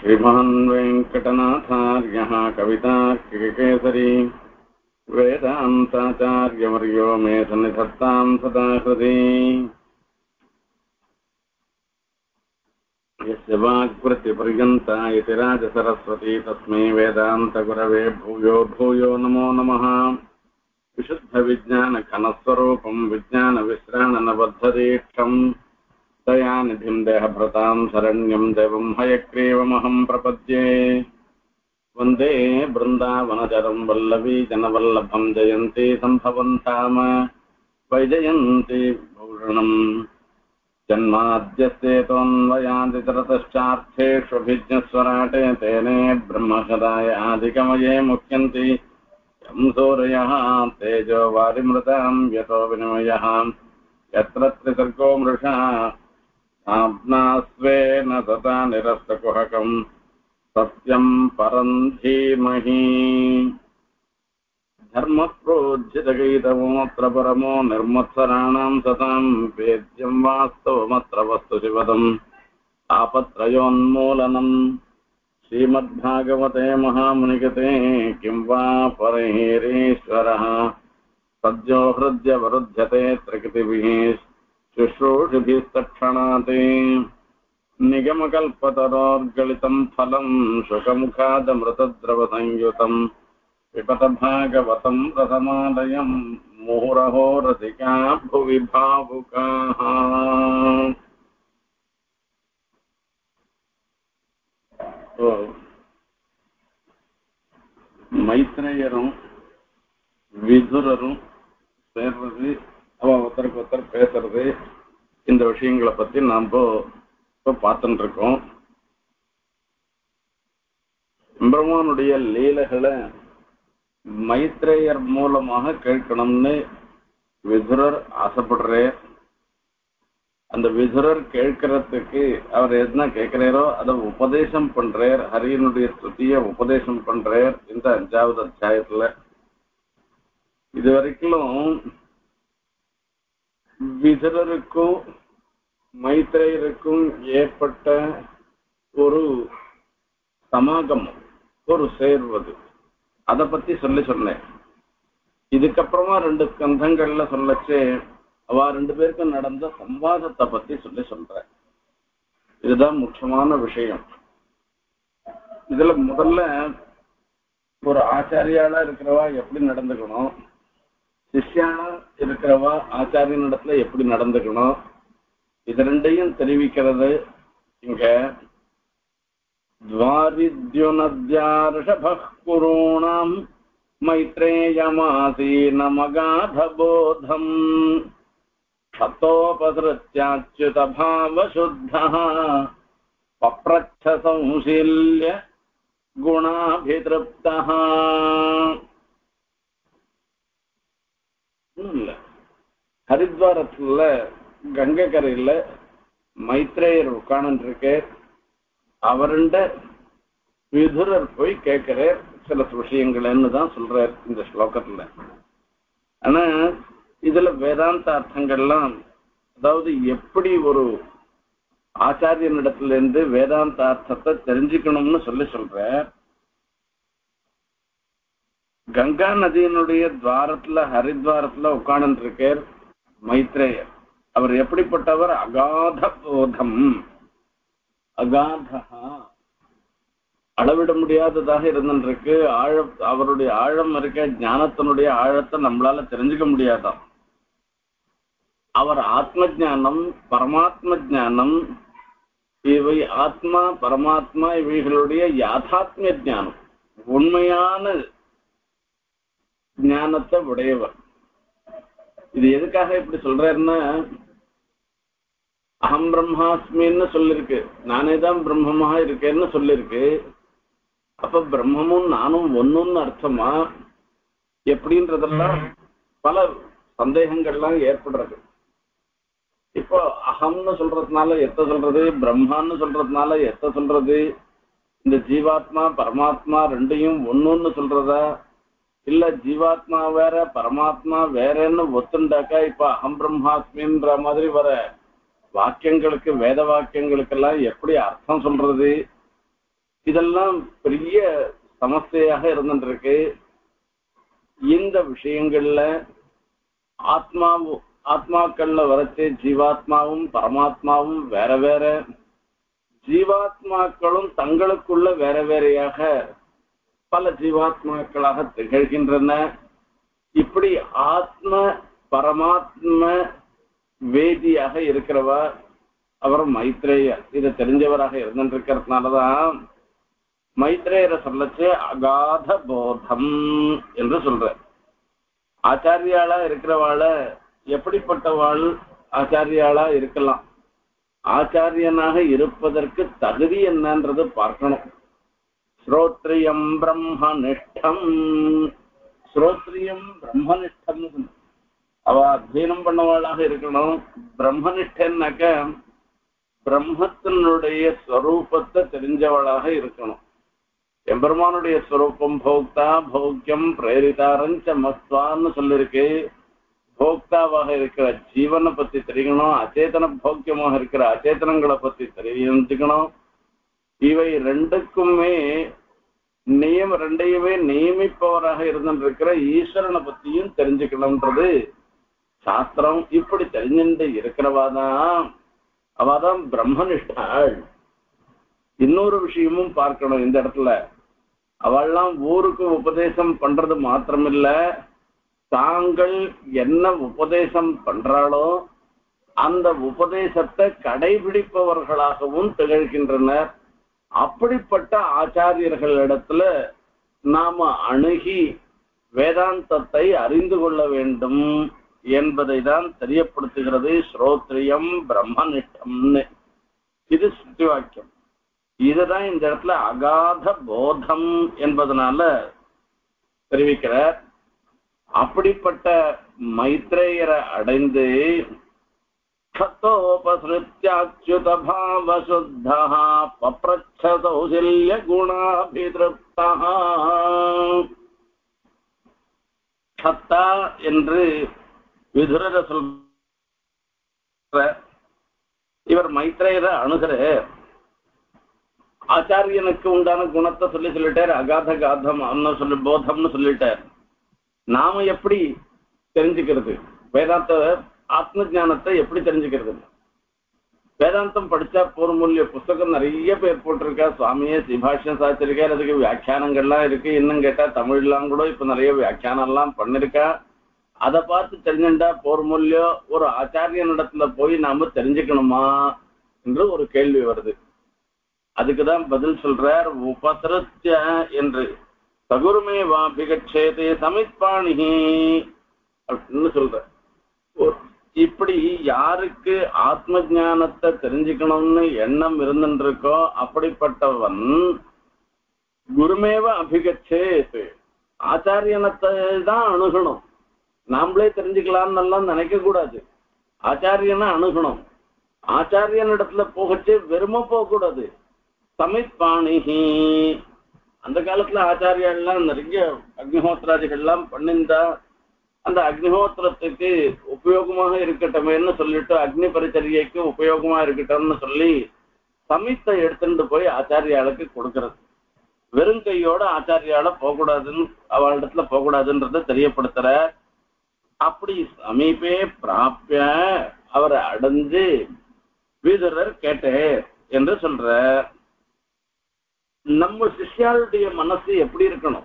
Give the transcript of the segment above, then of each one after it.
Sriman Venkatanathāryaḥ Kavitārshrikesari Vedantācāryavaryo me sannidhattāṁ sadā hridī Yasya vākpratyaparigyantā iti Raja Sarasvatī tasmai Vedanta Gurave Bhuyo Bhuyo Namo Namaha Vishuddha Vijñāna Khanasvarūpam Vijñāna Visrāna Navadharīkṣam Dayanidhim Dehabhratam Saranyam Devam Hayagrevam Prapadye Vande Vrindavanacharam Vallavi Janavallabham Jayanti Sambhavantama Vaijayanti Bhūranam Janmadhyaste Tonvayanti Tarataschaarthe Shvabhijñasvarate Tene Brahmahadaya Adhikamaye Mukhyanti Yamsurayaham Tejo Varimritam Yato Vinamayaham Yatratra Sarko Mrisha Abnasve Natata Nirastakuhakam Satyam Parandhi Mahi Dharma Projyatagita Vumatra Paramo Nirmatsaranam Satam Vedyam Vastu Vumatra Vastu Shivadam Apatrayon Molanam Srimad Bhagavate Mahamunikate Kimva Parihirishvaraha Sadhyo Hridya Varudhyate Trikitivihish Shushrushabhistakshanate Nigamakalpatarorgalitam Phalam Shukamukhadam Ratadravasanyutam Vipatabhagavatam Ratamalayam Muraho Ratika Bhuvibhavukaha Maitreyaru, Viduraru, Servasi, Avavatarkotar, Pesarve, இந்த விஷயங்களை பத்தி நாம இப்ப பார்த்துட்டு இருக்கோம். பிரம்மனுடைய லீலைகளை மைத்ரேயர் மூலமாக கேட்கணும்னு விதுரர் ஆசைப்படுறார். அந்த விதுரர் கேட்கறதுக்கு அவர் என்ன கேட்கிறாரோ அதை உபதேசம் பண்றார். ஹரியனுடைய ஸ்துதியை உபதேசம் பண்றார். இந்த 5வது அத்தியாயத்துல இது வரைக்கும் விதுரருக்கும் மைத்ரேயருக்கும் ஏற்பட்ட ஒரு சமாகமம், ஒரு சேர்வது, அதை பத்தி சொல்லி சொன்னேன். இதுக்கப்புறமா 2 கந்தங்கள்ல சொல்லச்சு அவ 2 பேருக்கும் நடந்த சம்வாதத்தை பத்தி சொல்லி சொல்ற. இதுதான் முக்கியமான விஷயம். இதுல முதல்ல ஒரு ஆச்சாரியாளா இருக்கிறவா எப்படி நடந்துக்கணும், சிஷ்யானா இருக்கிறவா ஆச்சாரியன் இடத்துல எப்படி நடந்துக்கணும், இது 2ஐயும் தெரிவிக்கிறது. இங்க துவாரித்யுனத்யார்ஷபகுருணாம் மைத்ரேயமாசீன மகாதபோதம் சதோபத்ருத்யாச்யுத பாவசுத்தஹ பப்ரச்ச சம்சீல்ய குணாபித்ருப்தஹ. ஹரித்வாரத்துல கங்கை கரையில மைத்ரேயர் உட்கார்ந்துருக்கார். அவருண்ட விதுரர் போய் கேட்கிறார் சில விஷயங்கள்னு தான் சொல்றார் இந்த ஸ்லோகத்துல. ஆனா இதுல வேதாந்த அர்த்தங்கள்லாம், அதாவது எப்படி ஒரு ஆச்சாரியனிடத்துல இருந்து வேதாந்த அர்த்தத்தை தெரிஞ்சுக்கணும்னு சொல்லி சொல்ற. கங்கா நதியினுடைய துவாரத்துல ஹரித்வாரத்துல உட்கார்ந்து இருக்கார் மைத்ரேயர். அவர் எப்படிப்பட்டவர்? அகாத போதம், அகாதா அளவிட முடியாததாக இருந்திருக்கு. அவருடைய ஆழம் இருக்க ஞானத்தினுடைய ஆழத்தை நம்மளால தெரிஞ்சுக்க முடியாதான். அவர் ஆத்ம ஜானம், பரமாத்ம ஜானம், இவை ஆத்மா பரமாத்மா இவைகளுடைய யாதாத்மிய ஜானம், உண்மையான ஞானத்தை உடையவர். இது எதுக்காக இப்படி சொல்றாருன்னா, அகம் பிரம்மாஸ்மின்னு சொல்லிருக்கு, நானே தான் பிரம்மமா இருக்கேன்னு சொல்லிருக்கு. அப்ப பிரம்மமும் நானும் ஒன்னுன்னு அர்த்தமா எப்படின்றதெல்லாம் பல சந்தேகங்கள்லாம் ஏற்படுறது. இப்போ அகம்னு சொல்றதுனால எத்த சொல்றது, பிரம்மான்னு சொல்றதுனால எத்த சொல்றது, இந்த ஜீவாத்மா பரமாத்மா 2ஐயும் ஒன்னுன்னு சொல்றதா, இல்ல ஜீவாத்மா வேற பரமாத்மா வேறன்னு ஒத்துண்டாக்கா இப்ப அகம் பிரம்மாஸ்மின்ற மாதிரி வர வாக்கியங்களுக்கு வேத வாக்கியங்களுக்கெல்லாம் எப்படி அர்த்தம் சொல்றது, இதெல்லாம் பெரிய சமஸ்தையாக இருந்துருக்கு. இந்த விஷயங்கள்ல ஆத்மாக்கள்ல வரச்சு ஜீவாத்மாவும் பரமாத்மாவும் வேற வேற, ஜீவாத்மாக்களும் தங்களுக்குள்ள வேற வேறையாக பல ஜீவாத்மாக்களாக திகழ்கின்றன. இப்படி ஆத்ம பரமாத்ம வேதியாக இருக்கிறவா அவர் மைத்ரேயர். இதை தெரிஞ்சவராக இருந்துருக்கிறதுனாலதான் மைத்ரேயரை சொல்லச்சு அகாத போதம் என்று சொல்ற. ஆச்சாரியாளா இருக்கிறவாள எப்படிப்பட்டவாள் ஆச்சாரியாளா இருக்கலாம், ஆச்சாரியனாக இருப்பதற்கு தகுதி என்னன்றது பார்க்கணும். ஸ்ரோத்ரியம் பிரம்மனிஷ்டம், ஸ்ரோத்ரியம் பிரம்மனிஷ்டம், அவ அத்வைனம் பண்ணவாளாக இருக்கணும். பிரம்மனிஷ்டன்னாக்க பிரம்மத்தினுடைய ஸ்வரூபத்தை தெரிஞ்சவளாக இருக்கணும். எம்பெருமானுடைய ஸ்வரூபம் போக்தா போக்கியம் பிரேரிதாரஞ்ச மஸ்வான்னு சொல்லிருக்கு. போக்தாவாக இருக்கிற ஜீவனை பத்தி தெரியணும், அச்சேதன போக்கியமாக இருக்கிற அச்சேதனங்களை பத்தி தெரிஞ்சுக்கணும். இவை ரெண்டுக்குமே ரெண்டையுமே நியமிப்பவராக இருந்துருக்கிற ஈஸ்வரனை பத்தியும் தெரிஞ்சுக்கணும்ன்றது சாஸ்திரம். இப்படி தெரிஞ்சுட்டு இருக்கிறவாதான் அவதான் பிரம்மனிஷ்டாள். இன்னொரு விஷயமும் பார்க்கணும் இந்த இடத்துல. அவெல்லாம் ஊருக்கு உபதேசம் பண்றது மாத்திரமில்ல, தாங்கள் என்ன உபதேசம் பண்றாளோ அந்த உபதேசத்தை கடைபிடிப்பவர்களாகவும் திகழ்கின்றனர். அப்படிப்பட்ட ஆச்சாரியர்களிடத்துல நாம அணுகி வேதாந்தத்தை அறிந்து கொள்ள வேண்டும் என்பதை தான் தெரியப்படுத்துகிறது ஸ்ரோத்ரியம் பிரம்மனிஷ்டம்னு. இது சுத்தி வாக்கியம். இதுதான் இந்த இடத்துல அகாத போதம் என்பதனால தெரிவிக்கிறார். அப்படிப்பட்ட மைத்ரேயரை அடைந்து சத்தோபசிருத்யாச்சுத பாவ சுத்தா பப்ரச்ச சௌசில்ய குணாபிதிருப்தா. சத்தா என்று விதுரர் சொல்ற. இவர் மைத்ரேயரை அணுகிற ஆச்சாரியனுக்கு உண்டான குணத்தை சொல்லிட்டார். அகாத காதம் போதம்னு சொல்லிட்டார். நாம எப்படி தெரிஞ்சுக்கிறது வேதாந்த ஆத்ம ஞானத்தை எப்படி தெரிஞ்சுக்கிறது? வேதாந்தம் படிச்சா போர்மூல்ய புஸ்தகம் நிறைய பேர் போட்டிருக்கா. சுவாமியே சிபாஷியம் சாதிச்சிருக்கார், அதுக்கு வியாக்கியானங்கள்லாம் இருக்கு. இன்னும் கேட்டா தமிழ்லாம் கூட இப்ப நிறைய வியாக்கியானம் எல்லாம் பண்ணிருக்கா. அதை பார்த்து தெரிஞ்சுட்டா போர்மூல்யம் ஒரு ஆச்சாரியனிடத்துல போய் நாம தெரிஞ்சுக்கணுமா என்று ஒரு கேள்வி வருது. அதுக்குதான் பதில் சொல்றார் உபசரத்ய என்று. சகுருமே வாபிகட்சேதே சமித்பாணிஹி அப்படின்னு சொல்ற. இப்படி யாருக்கு ஆத்ம ஞானத்தை தெரிஞ்சுக்கணும்னு எண்ணம் இருந்துருக்கோ அப்படிப்பட்டவன் குருமேவ அபிகட்சேது, ஆச்சாரியனத்தை தான் அணுகணும். நாமளே தெரிஞ்சுக்கலாம்னு எல்லாம் நினைக்க கூடாது. ஆச்சாரியனை அணுகணும். ஆச்சாரியனிடத்துல போகச்சு வெறும போகக்கூடாது. சமித்பாணிஹி, அந்த காலத்துல ஆச்சாரியெல்லாம் நிறைய அக்னிஹோத்திராதிகள்லாம் பண்ணிருந்தா அந்த அக்னிஹோத்திரத்துக்கு உபயோகமாக இருக்கட்டுமேன்னு சொல்லிட்டு அக்னி பரிச்சரியைக்கு உபயோகமா இருக்கட்டும்னு சொல்லி சமீத்தை எடுத்துட்டு போய் ஆச்சாரியாளுக்கு கொடுக்கறது. வெறும் கையோட ஆச்சாரியால போகக்கூடாதுன்னு, அவள் இடத்துல போகக்கூடாதுன்றத தெரியப்படுத்துற. அப்படி சமீபே பிராப்ய அவரை அடைஞ்சு வீதரர் கேட்டே என்று சொல்ற. நம்ம சிஷ்யாளுடைய மனசு எப்படி இருக்கணும்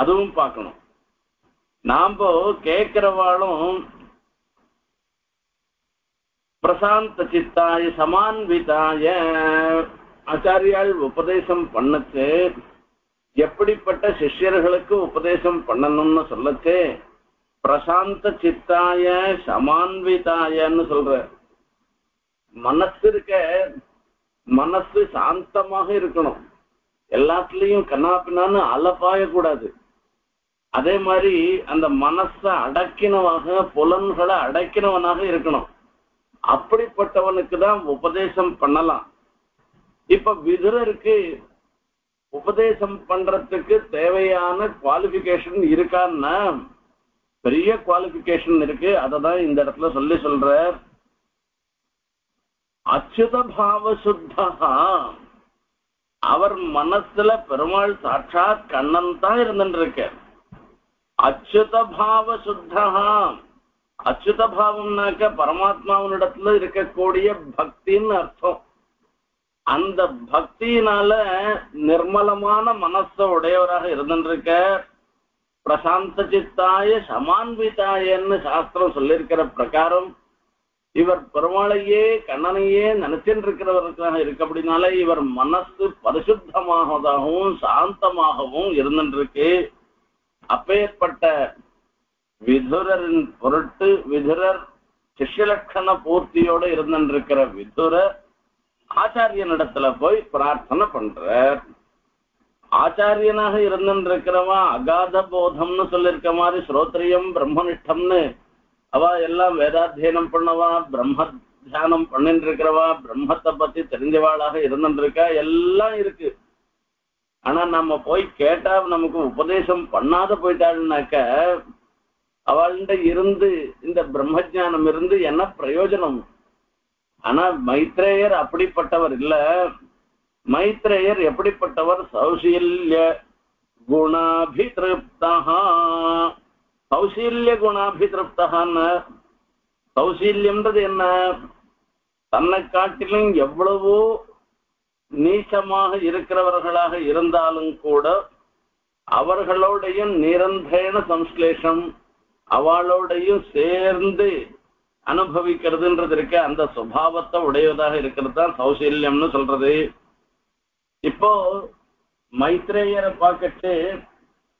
அதுவும் பார்க்கணும். நாம கேட்கிறவாளும் பிரசாந்த சித்தாய சமான்விதாய ஆச்சாரியால் உபதேசம் பண்ணச்சு எப்படிப்பட்ட சிஷ்யர்களுக்கு உபதேசம் பண்ணணும்னு சொல்லச்சு பிரசாந்த சித்தாய சமான்விதாயன்னு சொல்ற. மனசு இருக்க மனசு சாந்தமாக இருக்கணும். எல்லாத்துலயும் கண்ணாப்பினான்னு அலப்பாயக்கூடாது. அதே மாதிரி அந்த மனசை அடக்கினவாக புலன்களை அடக்கினவனாக இருக்கணும். அப்படிப்பட்டவனுக்கு தான் உபதேசம் பண்ணலாம். இப்ப விதுரருக்கு உபதேசம் பண்றதுக்கு தேவையான குவாலிஃபிகேஷன் இருக்கான்னா பெரிய குவாலிஃபிகேஷன் இருக்கு. அததான் இந்த இடத்துல சொல்ற அச்சுத பாவ சுத்தா, அவர் மனசுல பெருமாள் சாட்சாத் கண்ணன் தான் இருந்துட்டு இருக்க. அச்சுதபாவ சுத்தகாம், அச்சுதபாவம்னாக்க பரமாத்மாவனிடத்துல இருக்கக்கூடிய பக்தின்னு அர்த்தம். அந்த பக்தியினால நிர்மலமான மனச உடையவராக இருந்துட்டு இருக்க. பிரசாந்த சித்தாய சமான்விதாயன்னு சாஸ்திரம் சொல்லியிருக்கிற பிரகாரம் இவர் பெருமாளையே கண்ணனையே நினைச்சுட்டு இருக்கிறவருக்காக இருக்கு. அப்படின்னால இவர் மனசு பரிசுத்தமாகவும் சாந்தமாகவும் இருந்துட்டு இருக்கு. அப்பேற்பட்ட விதுரரின் பொருட்டு, விதுரர் சிஷ்யலட்சண பூர்த்தியோட இருந்துட்டு இருக்கிற விதுரர் ஆச்சாரியனிடத்துல போய் பிரார்த்தனை பண்றார். ஆச்சாரியனாக இருந்துட்டு இருக்கிறவன் அகாத போதம்னு சொல்லியிருக்க மாதிரி ஸ்ரோத்ரியம் பிரம்மனிஷ்டம்னு அவா எல்லாம் வேதாத்தியனம் பண்ணவா, பிரம்ம தியானம் பண்ணிட்டு இருக்கிறவா, பிரம்மத்தை பத்தி தெரிஞ்சவாளாக இருந்துட்டு இருக்கா, எல்லாம் இருக்கு. ஆனா நம்ம போய் கேட்டா நமக்கு உபதேசம் பண்ணாத போயிட்டாள்னாக்க அவள்கிட்ட இருந்து இந்த பிரம்ம ஜானம் இருந்து என்ன பிரயோஜனம்? ஆனா மைத்ரேயர் அப்படிப்பட்டவர் இல்ல. மைத்ரேயர் எப்படிப்பட்டவர்? சௌசீல்ய குணாபிதிருப்தா. கௌசீல்ய குணாபிதிருப்தகான கௌசீல்யம்ன்றது என்ன? தன்னை காட்டிலும் எவ்வளவோ நீச்சமாக இருக்கிறவர்களாக இருந்தாலும் கூட அவர்களோடையும் நிரந்தேன சம்ஸ்லேஷம், அவளோடையும் சேர்ந்து அனுபவிக்கிறதுன்றது இருக்க. அந்த சுபாவத்தை உடையதாக இருக்கிறது தான் கௌசீல்யம்னு சொல்றது. இப்போ மைத்ரேயரை பார்க்கட்டு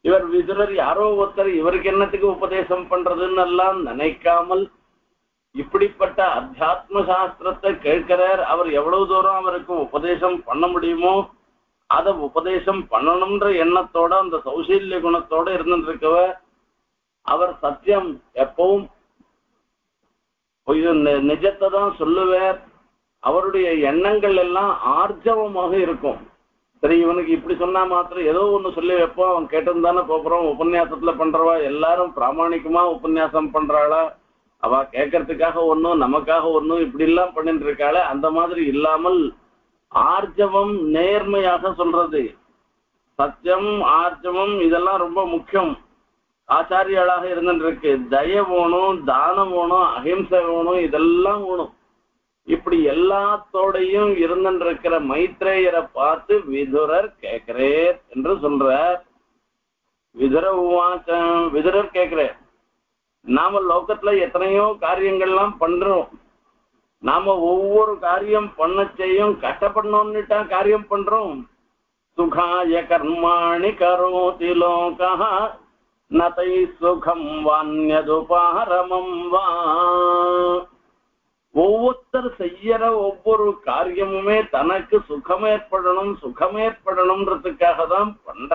இவர் விதுரர் யாரோ ஒருத்தர் இவருக்கு என்னத்துக்கு உபதேசம் பண்றதுன்னு எல்லாம் நினைக்காமல் இப்படிப்பட்ட அத்தியாத்ம சாஸ்திரத்தை கேட்கிறார். அவர் எவ்வளவு தூரம் அவருக்கு உபதேசம் பண்ண முடியுமோ அதை உபதேசம் பண்ணணும்ன்ற எண்ணத்தோட அந்த சௌசீல்ய குணத்தோட இருந்துட்டு இருக்கவர். அவர் சத்தியம் எப்பவும் நிஜத்தை தான் சொல்லுவார். அவருடைய எண்ணங்கள் எல்லாம் ஆர்ஜவமாக இருக்கும். சரி, இவனுக்கு இப்படி சொன்னா மாத்திரம் ஏதோ ஒண்ணு சொல்லி வைப்போம், அவன் கேட்டிருந்தானே போறோம். உபன்யாசத்துல பண்றவா எல்லாரும் பிராமணிக்குமா உபன்யாசம் பண்றாளா? அவ கேட்கறதுக்காக ஒன்னும் நமக்காக ஒன்னும் இப்படி எல்லாம் பண்ணிட்டு இருக்காள. அந்த மாதிரி இல்லாமல் ஆர்ஜவம் நேர்மையாக சொல்றது. சத்தியம் ஆர்ஜவம் இதெல்லாம் ரொம்ப முக்கியம். ஆச்சாரியாளாக இருந்துட்டு இருக்கு. தய வேணும், தானம் வேணும், அஹிம்சை வேணும், இதெல்லாம் வேணும். இப்படி எல்லாத்தோடையும் இருந்துட்டு இருக்கிற மைத்ரேயரை பார்த்து விதுரர் கேட்கிறேன் என்று சொல்றார். விதுரர் கேட்கிறேன், நாம லோகத்துல எத்தனையோ காரியங்கள்லாம் பண்றோம். நாம ஒவ்வொரு காரியம் பண்ண செய்யும் கஷ்டப்படணும்னுட்டா காரியம் பண்றோம். சுகாய கர்மாணி கரோதி லோகஹ நதை சுகம் வான்யதுபாரமம் வா. ஒவ்வொருத்தர் செய்யற ஒவ்வொரு காரியமுமே தனக்கு சுகமேற்படணும், சுகமேற்படணும்ன்றதுக்காக தான் பண்ற.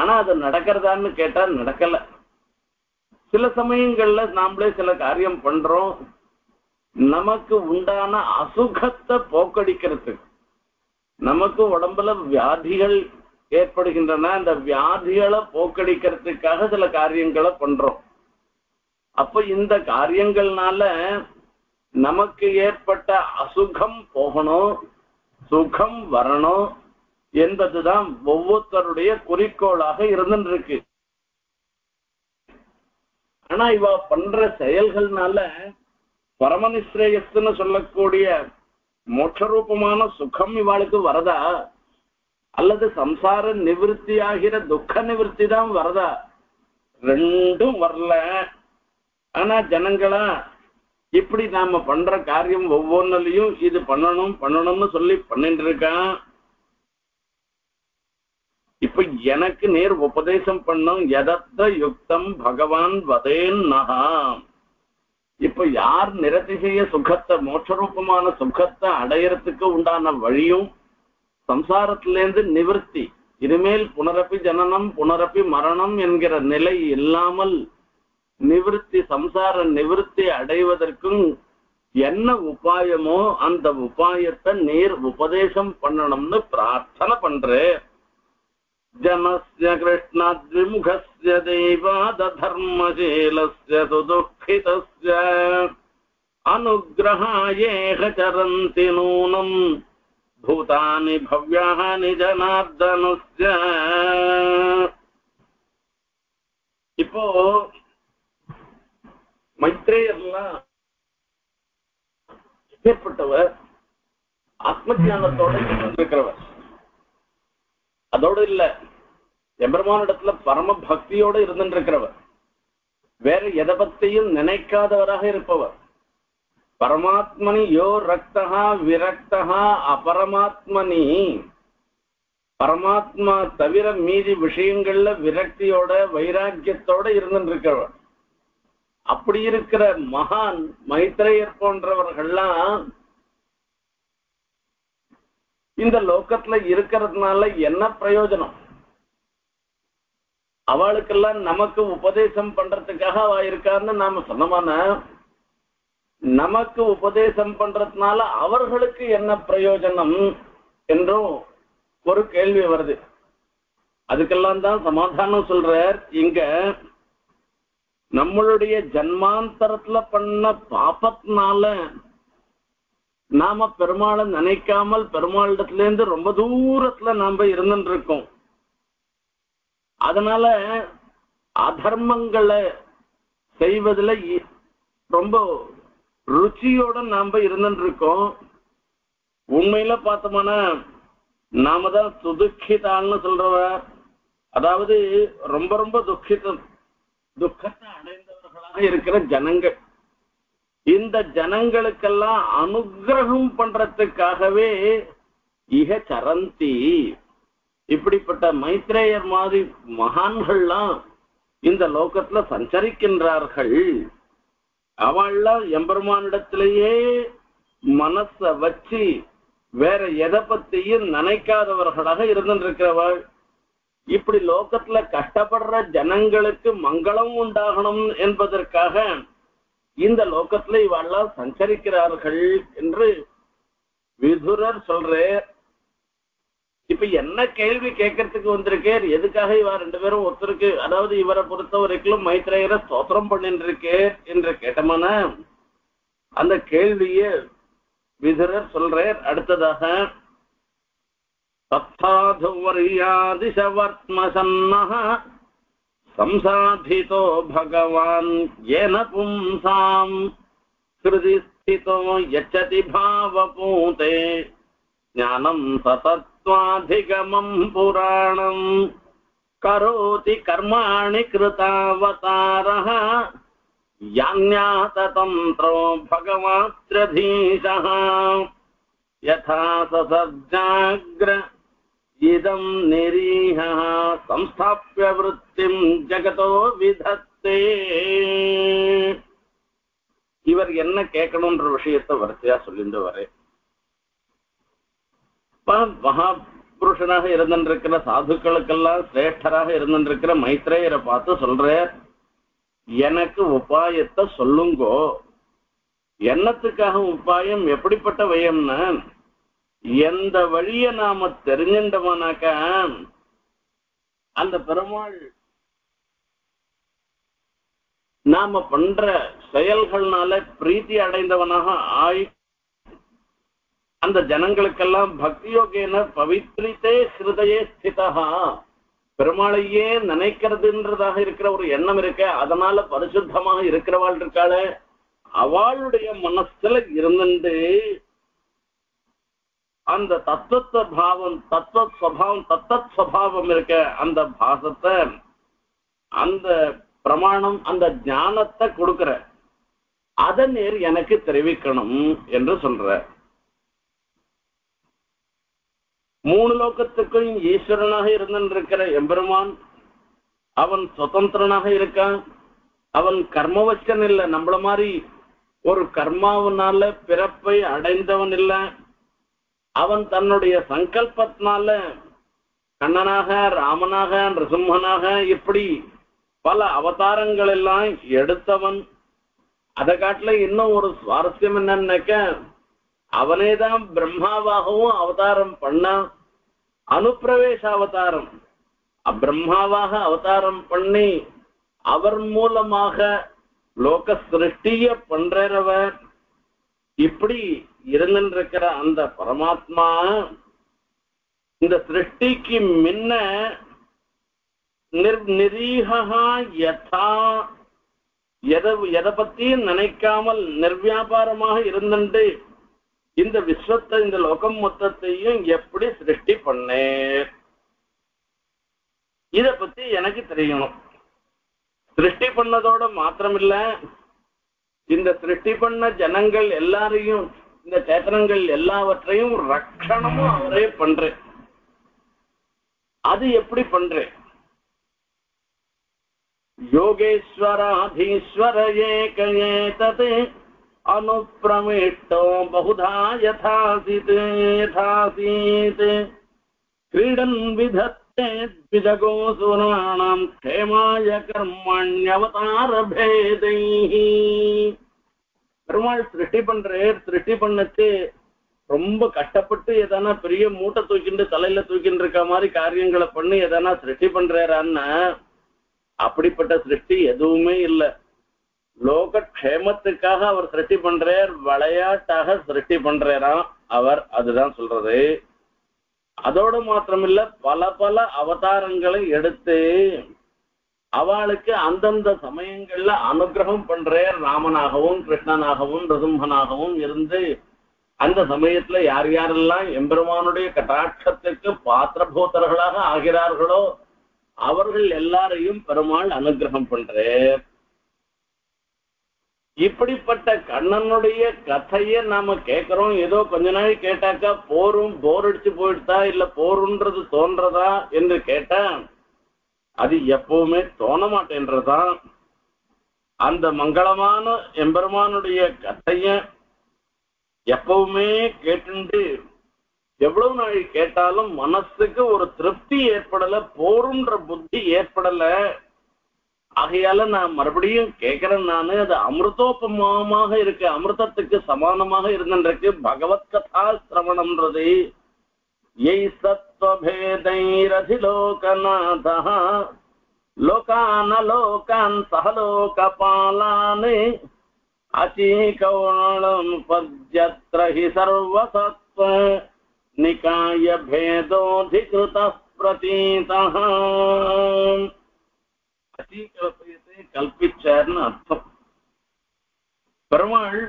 ஆனா அது நடக்கிறதான்னு கேட்டா நடக்கல. சில சமயங்கள்ல நாமளே சில காரியம் பண்றோம் நமக்கு உண்டான அசுகத்தை போக்கடிக்கிறதுக்கு. நமக்கு உடம்புல வியாதிகள் ஏற்படுகின்றன, அந்த வியாதிகளை போக்கடிக்கிறதுக்காக சில காரியங்களை பண்றோம். அப்ப இந்த காரியங்கள்னால நமக்கு ஏற்பட்ட அசுகம் போகணும், சுகம் வரணும் என்பதுதான் ஒவ்வொருத்தருடைய குறிக்கோளாக இருந்துட்டு இருக்கு. ஆனா இவ பண்ற செயல்கள்னால பரமநிஸ்ரேயஸ்ன்னு சொல்லக்கூடிய மோட்சரூபமான சுகம் இவாளுக்கு வரதா, அல்லது சம்சார நிவர்த்தி ஆகிற துக்க நிவர்த்தி தான் வரதா? ரெண்டும் வரல. ஆனா ஜனங்களா இப்படி நாம பண்ற காரியம் ஒவ்வொன்றிலையும் இது பண்ணணும் பண்ணணும்னு சொல்லி பண்ணிட்டு இருக்கான். இப்ப எனக்கு நேர் உபதேசம் பண்ணும் யதத்த யுக்தம் பகவான் வதேன் நகா. இப்ப யார் நிரதிசைய சுகத்தை, மோட்சரூபமான சுகத்தை அடையறதுக்கு உண்டான வழியும் சம்சாரத்திலேருந்து நிவர்த்தி, இனிமேல் புனரப்பி ஜனனம் புனரப்பி மரணம் என்கிற நிலை இல்லாமல் நிவர்த்தி, சம்சார நிவர்த்தி அடைவதற்கும் என்ன உபாயமோ அந்த உபாயத்தை நீர் உபதேசம் பண்ணணும்னு பிரார்த்தனை பண்றே. ஜனஸ்ய கிருஷ்ணாத்விமுகஸ்ய தெய்வாத தர்மசீலஸ்ய துதுக்கிதஸ்ய அனுக்ரஹாயேஹ சரந்தி நூனம் भूतानि भव्यानि जनार्दनस्य इप्पो मैत्रेयர்லாம் எப்பேற்பட்டவர் ஆத்மஞானத்தோட இருக்கிறவர். அதோடு இல்ல எம்பெருமானிடத்துல பரம பக்தியோட இருந்துருக்கிறவர், வேற எதை பத்தியும் நினைக்காதவராக இருப்பவர். பரமாத்மனி யோ ரக்தஹா விரக்தஹா அபரமாத்மனி, பரமாத்மா தவிர மீதி விஷயங்கள்ல விரக்தியோட வைராக்கியத்தோட இருந்துருக்கிறவர். அப்படி இருக்கிற மகான் மைத்ரேயர் போன்றவர்கள்லாம் இந்த லோகத்துல இருக்கிறதுனால என்ன பிரயோஜனம்? அவளுக்கெல்லாம் நமக்கு உபதேசம் பண்றதுக்காக அவ இருக்காருன்னு நாம சொன்னமான, நமக்கு உபதேசம் பண்றதுனால அவர்களுக்கு என்ன பிரயோஜனம் என்றும் ஒரு கேள்வி வருது. அதுக்கெல்லாம் தான் சமாதானம் சொல்றார் இங்க, நம்மளுடைய ஜன்மாந்தரத்துல பண்ண பாபத்தினால நாம பெருமாளை நினைக்காமல் பெருமாளிடத்துல இருந்து ரொம்ப தூரத்துல நாம இருந்துட்டு இருக்கோம். அதனால அதர்மங்களை செய்வதில் ரொம்ப ருச்சியோட நாம இருந்துட்டு இருக்கோம். உண்மையில பார்த்தோம்னா நாம தான் சுதுக்கிதான்னு சொல்றவ, அதாவது ரொம்ப ரொம்ப துக்கத்தை அடைந்தவர்களாக இருக்கிற ஜனங்கள். இந்த ஜனங்களுக்கெல்லாம் அனுகிரகம் பண்றதுக்காகவே இக சரந்தி, இப்படிப்பட்ட மைத்ரேயர் மாதிரி மகான்கள்லாம் இந்த லோகத்துல சஞ்சரிக்கின்றார்கள். அவள்லாம் எம்பெருமானிடத்திலேயே மனச வச்சு வேற எதை பத்தியும் நினைக்காதவர்களாக இருந்துருக்கிறவள். இப்படி லோகத்துல கஷ்டப்படுற ஜனங்களுக்கு மங்களம் உண்டாகணும் என்பதற்காக இந்த லோகத்துல இவெல்லாம் சஞ்சரிக்கிறார்கள் என்று விதுரர் சொல்றார். இப்ப என்ன கேள்வி கேட்கறதுக்கு வந்திருக்கேன், எதுக்காக இவ ரெண்டு பேரும் ஒருத்தருக்கு, அதாவது இவரை பொறுத்த வரைக்கும் மைத்ரேயரை ஸ்தோத்திரம் பண்ணிட்டு இருக்கேன் என்று கேட்டமான அந்த கேள்விய விதுரர் சொல்றார். அடுத்ததாக தத்தாது வரியாதிசவர்த்மசன்னஹ சம்சாதிதோ பகவான் ஏன பும்சாம் ஹிருதி ஸ்திதோ யச்சதி பாவபூதே ஞானம் சதத்வாதிகமம் புராணம் கரோதி கர்மாணி கிருதாவதாரஹ யான்யாததந்த்ரோ பகவாத்ரதீசஹ யதா சதஜாக்ர இதம் நிரீஹ சம்ஸ்தாப்ய விருத்திம் ஜகதோ விதத்தே. இவர் என்ன கேட்கணும்ன்ற விஷயத்தை வரிசையா சொல்லிட்டு வரேன். மகாபுருஷனாக இருந்துருக்கிற சாதுக்களுக்கெல்லாம் சிரேஷ்டராக இருந்துருக்கிற மைத்ரேயரை பார்த்து சொல்ற, எனக்கு உபாயத்தை சொல்லுங்கோ. என்னத்துக்காக உபாயம்? எப்படிப்பட்ட வயம்னா, எந்த வழிய நாம தெரிஞ்சின்றோம்னாக்க அந்த பெருமாள் நாம பண்ற செயல்கள்னால பிரீத்தி அடைந்தவனாக ஆய் அந்த ஜனங்களுக்கெல்லாம் பக்தியோகேன பவித்ரித்தே ஹிருதயே ஸ்திதஹா, பெருமாளையே நினைக்கிறதுன்றதாக இருக்கிற ஒரு எண்ணம் இருக்க, அதனால பரிசுத்தமாக இருக்கிறவாள் இருக்காளே, அவளுடைய மனசுல இருந்துட்டு அந்த தத்துவ பாவம் தத்துவ சுபாவம் இருக்க அந்த பாசத்தை, அந்த பிரமாணம், அந்த ஞானத்தை கொடுக்கிற அத நேர் எனக்கு தெரிவிக்கணும் என்று சொல்ற. மூணு லோகத்துக்கும் ஈஸ்வரனாக இருந்திருக்கிற எம்பெருமான் அவன் சுதந்திரனாக இருக்கான். அவன் கர்மவச்சன் இல்லை, நம்மள மாதிரி ஒரு கர்மாவனால பிறப்பை அடைந்தவன் இல்லை. அவன் தன்னுடைய சங்கல்பத்தினால கண்ணனாக, ராமனாக, நிருசிம்மனாக இப்படி பல அவதாரங்கள் எல்லாம் எடுத்தவன். அதை காட்டில இன்னும் ஒரு சுவாரஸ்யம் என்னன்னாக்க, அவனேதான் பிரம்மாவாகவும் அவதாரம் பண்ண அனுப்பிரவேச அவதாரம் பிரம்மாவாக அவதாரம் பண்ணி அவர் மூலமாக லோக சிருஷ்டிய பண்றவர். இப்படி இருந்திருக்கிற அந்த பரமாத்மா இந்த சிருஷ்டிக்கு முன்ன நிரீகா யதா எதை பத்தியும் நினைக்காமல் நிர்வியாபாரமாக இருந்துட்டு இந்த விஸ்வத்தை இந்த லோகம் மொத்தத்தையும் எப்படி சிருஷ்டி பண்ணேன் இதை பத்தி எனக்கு தெரியணும். சிருஷ்டி பண்ணதோட மாத்திரமில்ல, இந்த சிருஷ்டி பண்ண ஜனங்கள் எல்லாரையும் இந்த சேத்தனங்கள் எல்லாவற்றையும் ரட்சணமும் அவரே பண்றேன். அது எப்படி பண்றேன்? யோகேஸ்வராதீஸ்வர ஏகேததே அனுப்ரமிஷ்டோ பகுதா யதாசிதே யதாசிதே கிரீடன் விதத்தே விதகோசுராணாம் கேமாய கர்மண்யவதாரபேதைஹி. பெருமாள் சிருஷ்டி பண்றேர். சிருஷ்டி பண்ணச்சு ரொம்ப கஷ்டப்பட்டு எதனா பெரிய மூட்டை தூக்கிட்டு தலையில தூக்கிட்டு இருக்க மாதிரி காரியங்களை பண்ணி எதனா சிருஷ்டி பண்றாரான்னா அப்படிப்பட்ட சிருஷ்டி எதுவுமே இல்லை. லோக க்ஷேமத்துக்காக அவர் சிருஷ்டி பண்றார், விளையாட்டாக சிருஷ்டி பண்றாராம் அவர். அதுதான் சொல்றது. அதோடு மாத்திரமில்ல, பல பல அவதாரங்களை எடுத்து அவளுக்கு அந்தந்த சமயங்கள்ல அனுகிரகம் பண்றார். ராமனாகவும் கிருஷ்ணனாகவும் நிருசிம்மனாகவும் இருந்து அந்த சமயத்துல யார் யாரெல்லாம் எம்பெருமானுடைய கடாட்சத்திற்கு பாத்திரபூத்தர்களாக ஆகிறார்களோ அவர்கள் எல்லாரையும் பெருமாள் அனுகிரகம் பண்றார். இப்படிப்பட்ட கண்ணனுடைய கதையை நாம கேட்கிறோம். ஏதோ கொஞ்ச நாள் கேட்டாக்கா போரும், போர் அடிச்சு போயிடுதா இல்ல போருன்றது தோன்றதா என்று கேட்டா அது எப்பவுமே தோண மாட்டேன்றதான். அந்த மங்களமான எம்பெருமானுடைய கதைய எப்பவுமே கேட்டு எவ்வளவு நாள் கேட்டாலும் மனசுக்கு ஒரு திருப்தி ஏற்படல, போருன்ற புத்தி ஏற்படல. ஆகையால நான் மறுபடியும் கேட்கிறேன். நானு அது அமிர்தோபமாக இருக்கு, அமிர்தத்துக்கு சமானமாக இருந்துருக்கு பகவத் கதா சிரவணம்ன்றது. எய் சத்வபேதைரதிலோகநாத லோகானலோகான் சகலோகபாலானே அசீகோணம் பத்யத்ரஹி சர்வசத்வ நிகாய பேதோதிகிருத பிரதீதஹ. அசீகல்பயத்தை கல்பிச்சார்னு அர்த்தம். பெருமாள்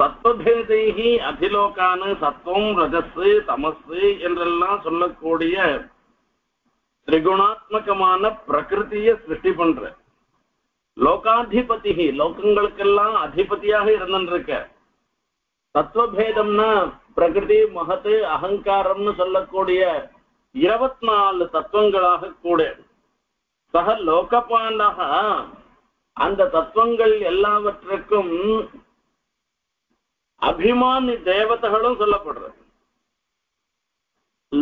சத்வபேதைகி அதிலோக்கான சத்வம் ரஜசு தமசு என்றெல்லாம் சொல்லக்கூடிய திரிகுணாத்மகமான பிரகிருத்திய சிருஷ்டி பண்ற லோகாதிபதி, லோகங்களுக்கெல்லாம் அதிபதியாக இருந்திருக்க. தத்துவபேதம்னா பிரகிருதி, மகத்து, அகங்காரம்னு சொல்லக்கூடிய 24 தத்துவங்களாக கூட. சக லோகபாலாக அந்த தத்துவங்கள் எல்லாவற்றுக்கும் அபிமானி தேவதைகளும் சொல்லப்படுறது.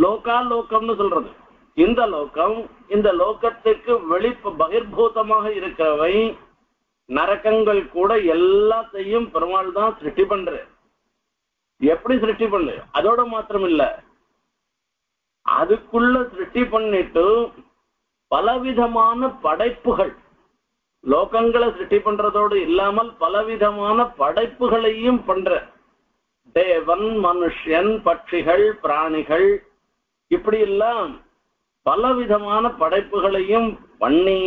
லோகா லோகம்னு சொல்றது இந்த லோகம், இந்த லோகத்துக்கு வெளிப்பு பகிர்பூதமாக இருக்கிறவை நரகங்கள் கூட எல்லாத்தையும் பெருமாள் தான் சிருஷ்டி பண்ற. எப்படி சிருஷ்டி பண்ணு? அதோட மாத்திரம் இல்ல, அதுக்குள்ள சிருஷ்டி பண்ணிட்டு பலவிதமான படைப்புகள், லோகங்களை சிருஷ்டி பண்றதோடு இல்லாமல் பலவிதமான படைப்புகளையும் பண்ற. தேவன், மனுஷன், பட்சிகள், பிராணிகள் இப்படி எல்லாம் பலவிதமான படைப்புகளையும் பண்ணி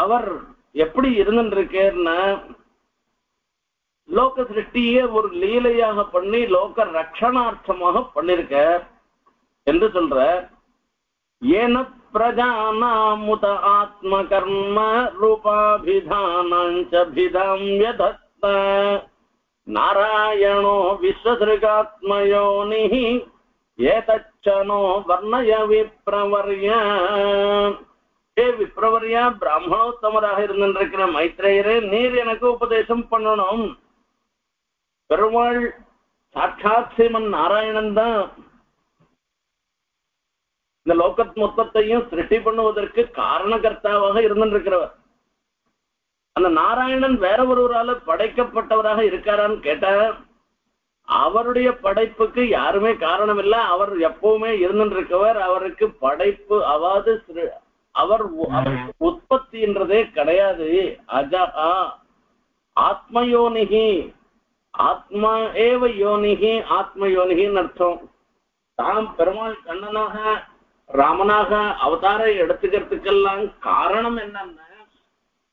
அவர் எப்படி இருந்துருக்கேன்னா லோக சிருஷ்டியே ஒரு லீலையாக பண்ணி லோக ரட்சணார்த்தமாக பண்ணிருக்க என்று சொல்ற. ஏன பிரஜாநாமுத ஆத்ம கர்ம ரூபாபிதானாஞ்சபிதாம் யதத்த நாராயணோ விஸ்வத்ருகாத்மயோனிஹி ஏதச்சனோ வர்ணய விப்ரவர்யா. ஏ விப்ரவர்யா, பிராமணோத்தமராக இருந்திருக்கிற மைத்ரேயரே, நீர் எனக்கு உபதேசம் பண்ணணும். பெருமாள் சாட்சாத் சீமன் நாராயணன் தான் இந்த லோகத் மொத்தத்தையும் சிருஷ்டி பண்ணுவதற்கு காரணகர்த்தாவாக இருந்திருக்கிறவர். அந்த நாராயணன் வேற ஒருவரால படைக்கப்பட்டவராக இருக்காரான்னு கேட்ட அவருடைய படைப்புக்கு யாருமே காரணம் இல்லை. அவர் எப்பவுமே இருந்துருக்கவர். அவருக்கு படைப்பு அவாது அவர் உற்பத்தின்றதே கிடையாது. அஜஹா ஆத்மயோனிகி आत्मा एव योनिः आत्मयोनिः नर्थम தாம் பெருமாள் கண்ணனாக ராமனாக அவதாரை எடுத்துக்கிறதுக்கெல்லாம் காரணம் என்னன்னா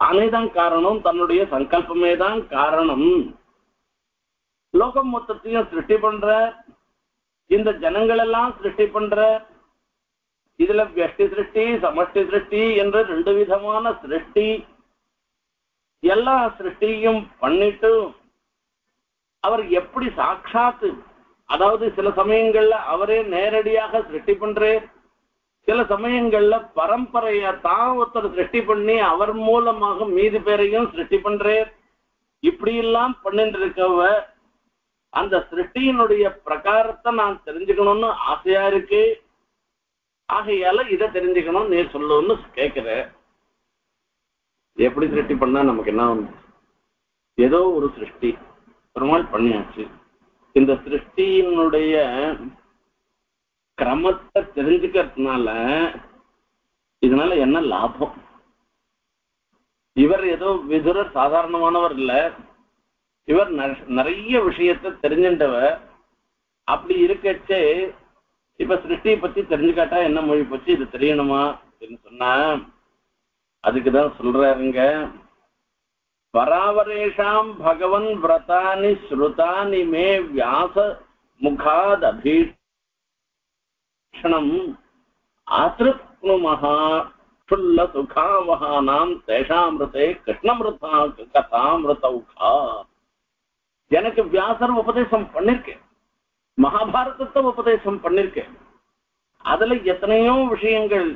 தானே தான் காரணம், தன்னுடைய சங்கல்பமே தான் காரணம். லோகம் மொத்தத்தையும் சிருஷ்டி பண்ற, இந்த ஜனங்கள் எல்லாம் சிருஷ்டி பண்ற, இதுல வியஷ்டி சிருஷ்டி சமஷ்டி சிருஷ்டி என்ற ரெண்டு விதமான சிருஷ்டி. எல்லா சிருஷ்டியும் பண்ணிட்டு அவர் எப்படி சாட்சாத்து, அதாவது சில சமயங்கள்ல அவரே நேரடியாக சிருஷ்டி பண்றே, சில சமயங்கள்ல பரம்பரைய தான் ஒருத்தர் சிருஷ்டி பண்ணி அவர் மூலமாக மீதி பேரையும் சிருஷ்டி பண்றே, இப்படி எல்லாம் பண்ணிட்டு இருக்கவ அந்த சிருஷ்டியினுடைய பிரகாரத்தை நான் தெரிஞ்சுக்கணும்னு ஆசையா இருக்கு. ஆகையால இதை தெரிஞ்சுக்கணும் நீ சொல்லுன்னு கேட்கிற. எப்படி சிருஷ்டி பண்ணா நமக்கு என்ன ஒண்ணு, ஏதோ ஒரு சிருஷ்டி பெருமாள் பண்ணியாச்சு, இந்த சிருஷ்டியினுடைய கிரமத்தை தெரிஞ்சுக்கிறதுனால இதனால என்ன லாபம்? இவர் ஏதோ விதுரர் சாதாரணமானவர் இல்ல, இவர் நிறைய விஷயத்த தெரிஞ்சின்றவர். அப்படி இருக்கச்சே இப்ப சிருஷ்டியை பத்தி தெரிஞ்சுக்காட்டா என்ன மொழி போச்சு, இது தெரியணுமா அப்படின்னு சொன்னா அதுக்குதான் சொல்றாருங்க. பராவரேஷாம் பகவன் விரதானி ஸ்ருதானி மே வியாச முகாத் அபீஷணம் ஆத்ருக்னுமஹா சுல்ல சுகாவஹானாம் தேஷாமிருதே கிருஷ்ணமிருதா கதாமிருதௌகா. எனக்கு வியாசர் உபதேசம் பண்ணிருக்கேன், மகாபாரதத்தை உபதேசம் பண்ணிருக்கேன், அதுல எத்தனையோ விஷயங்கள்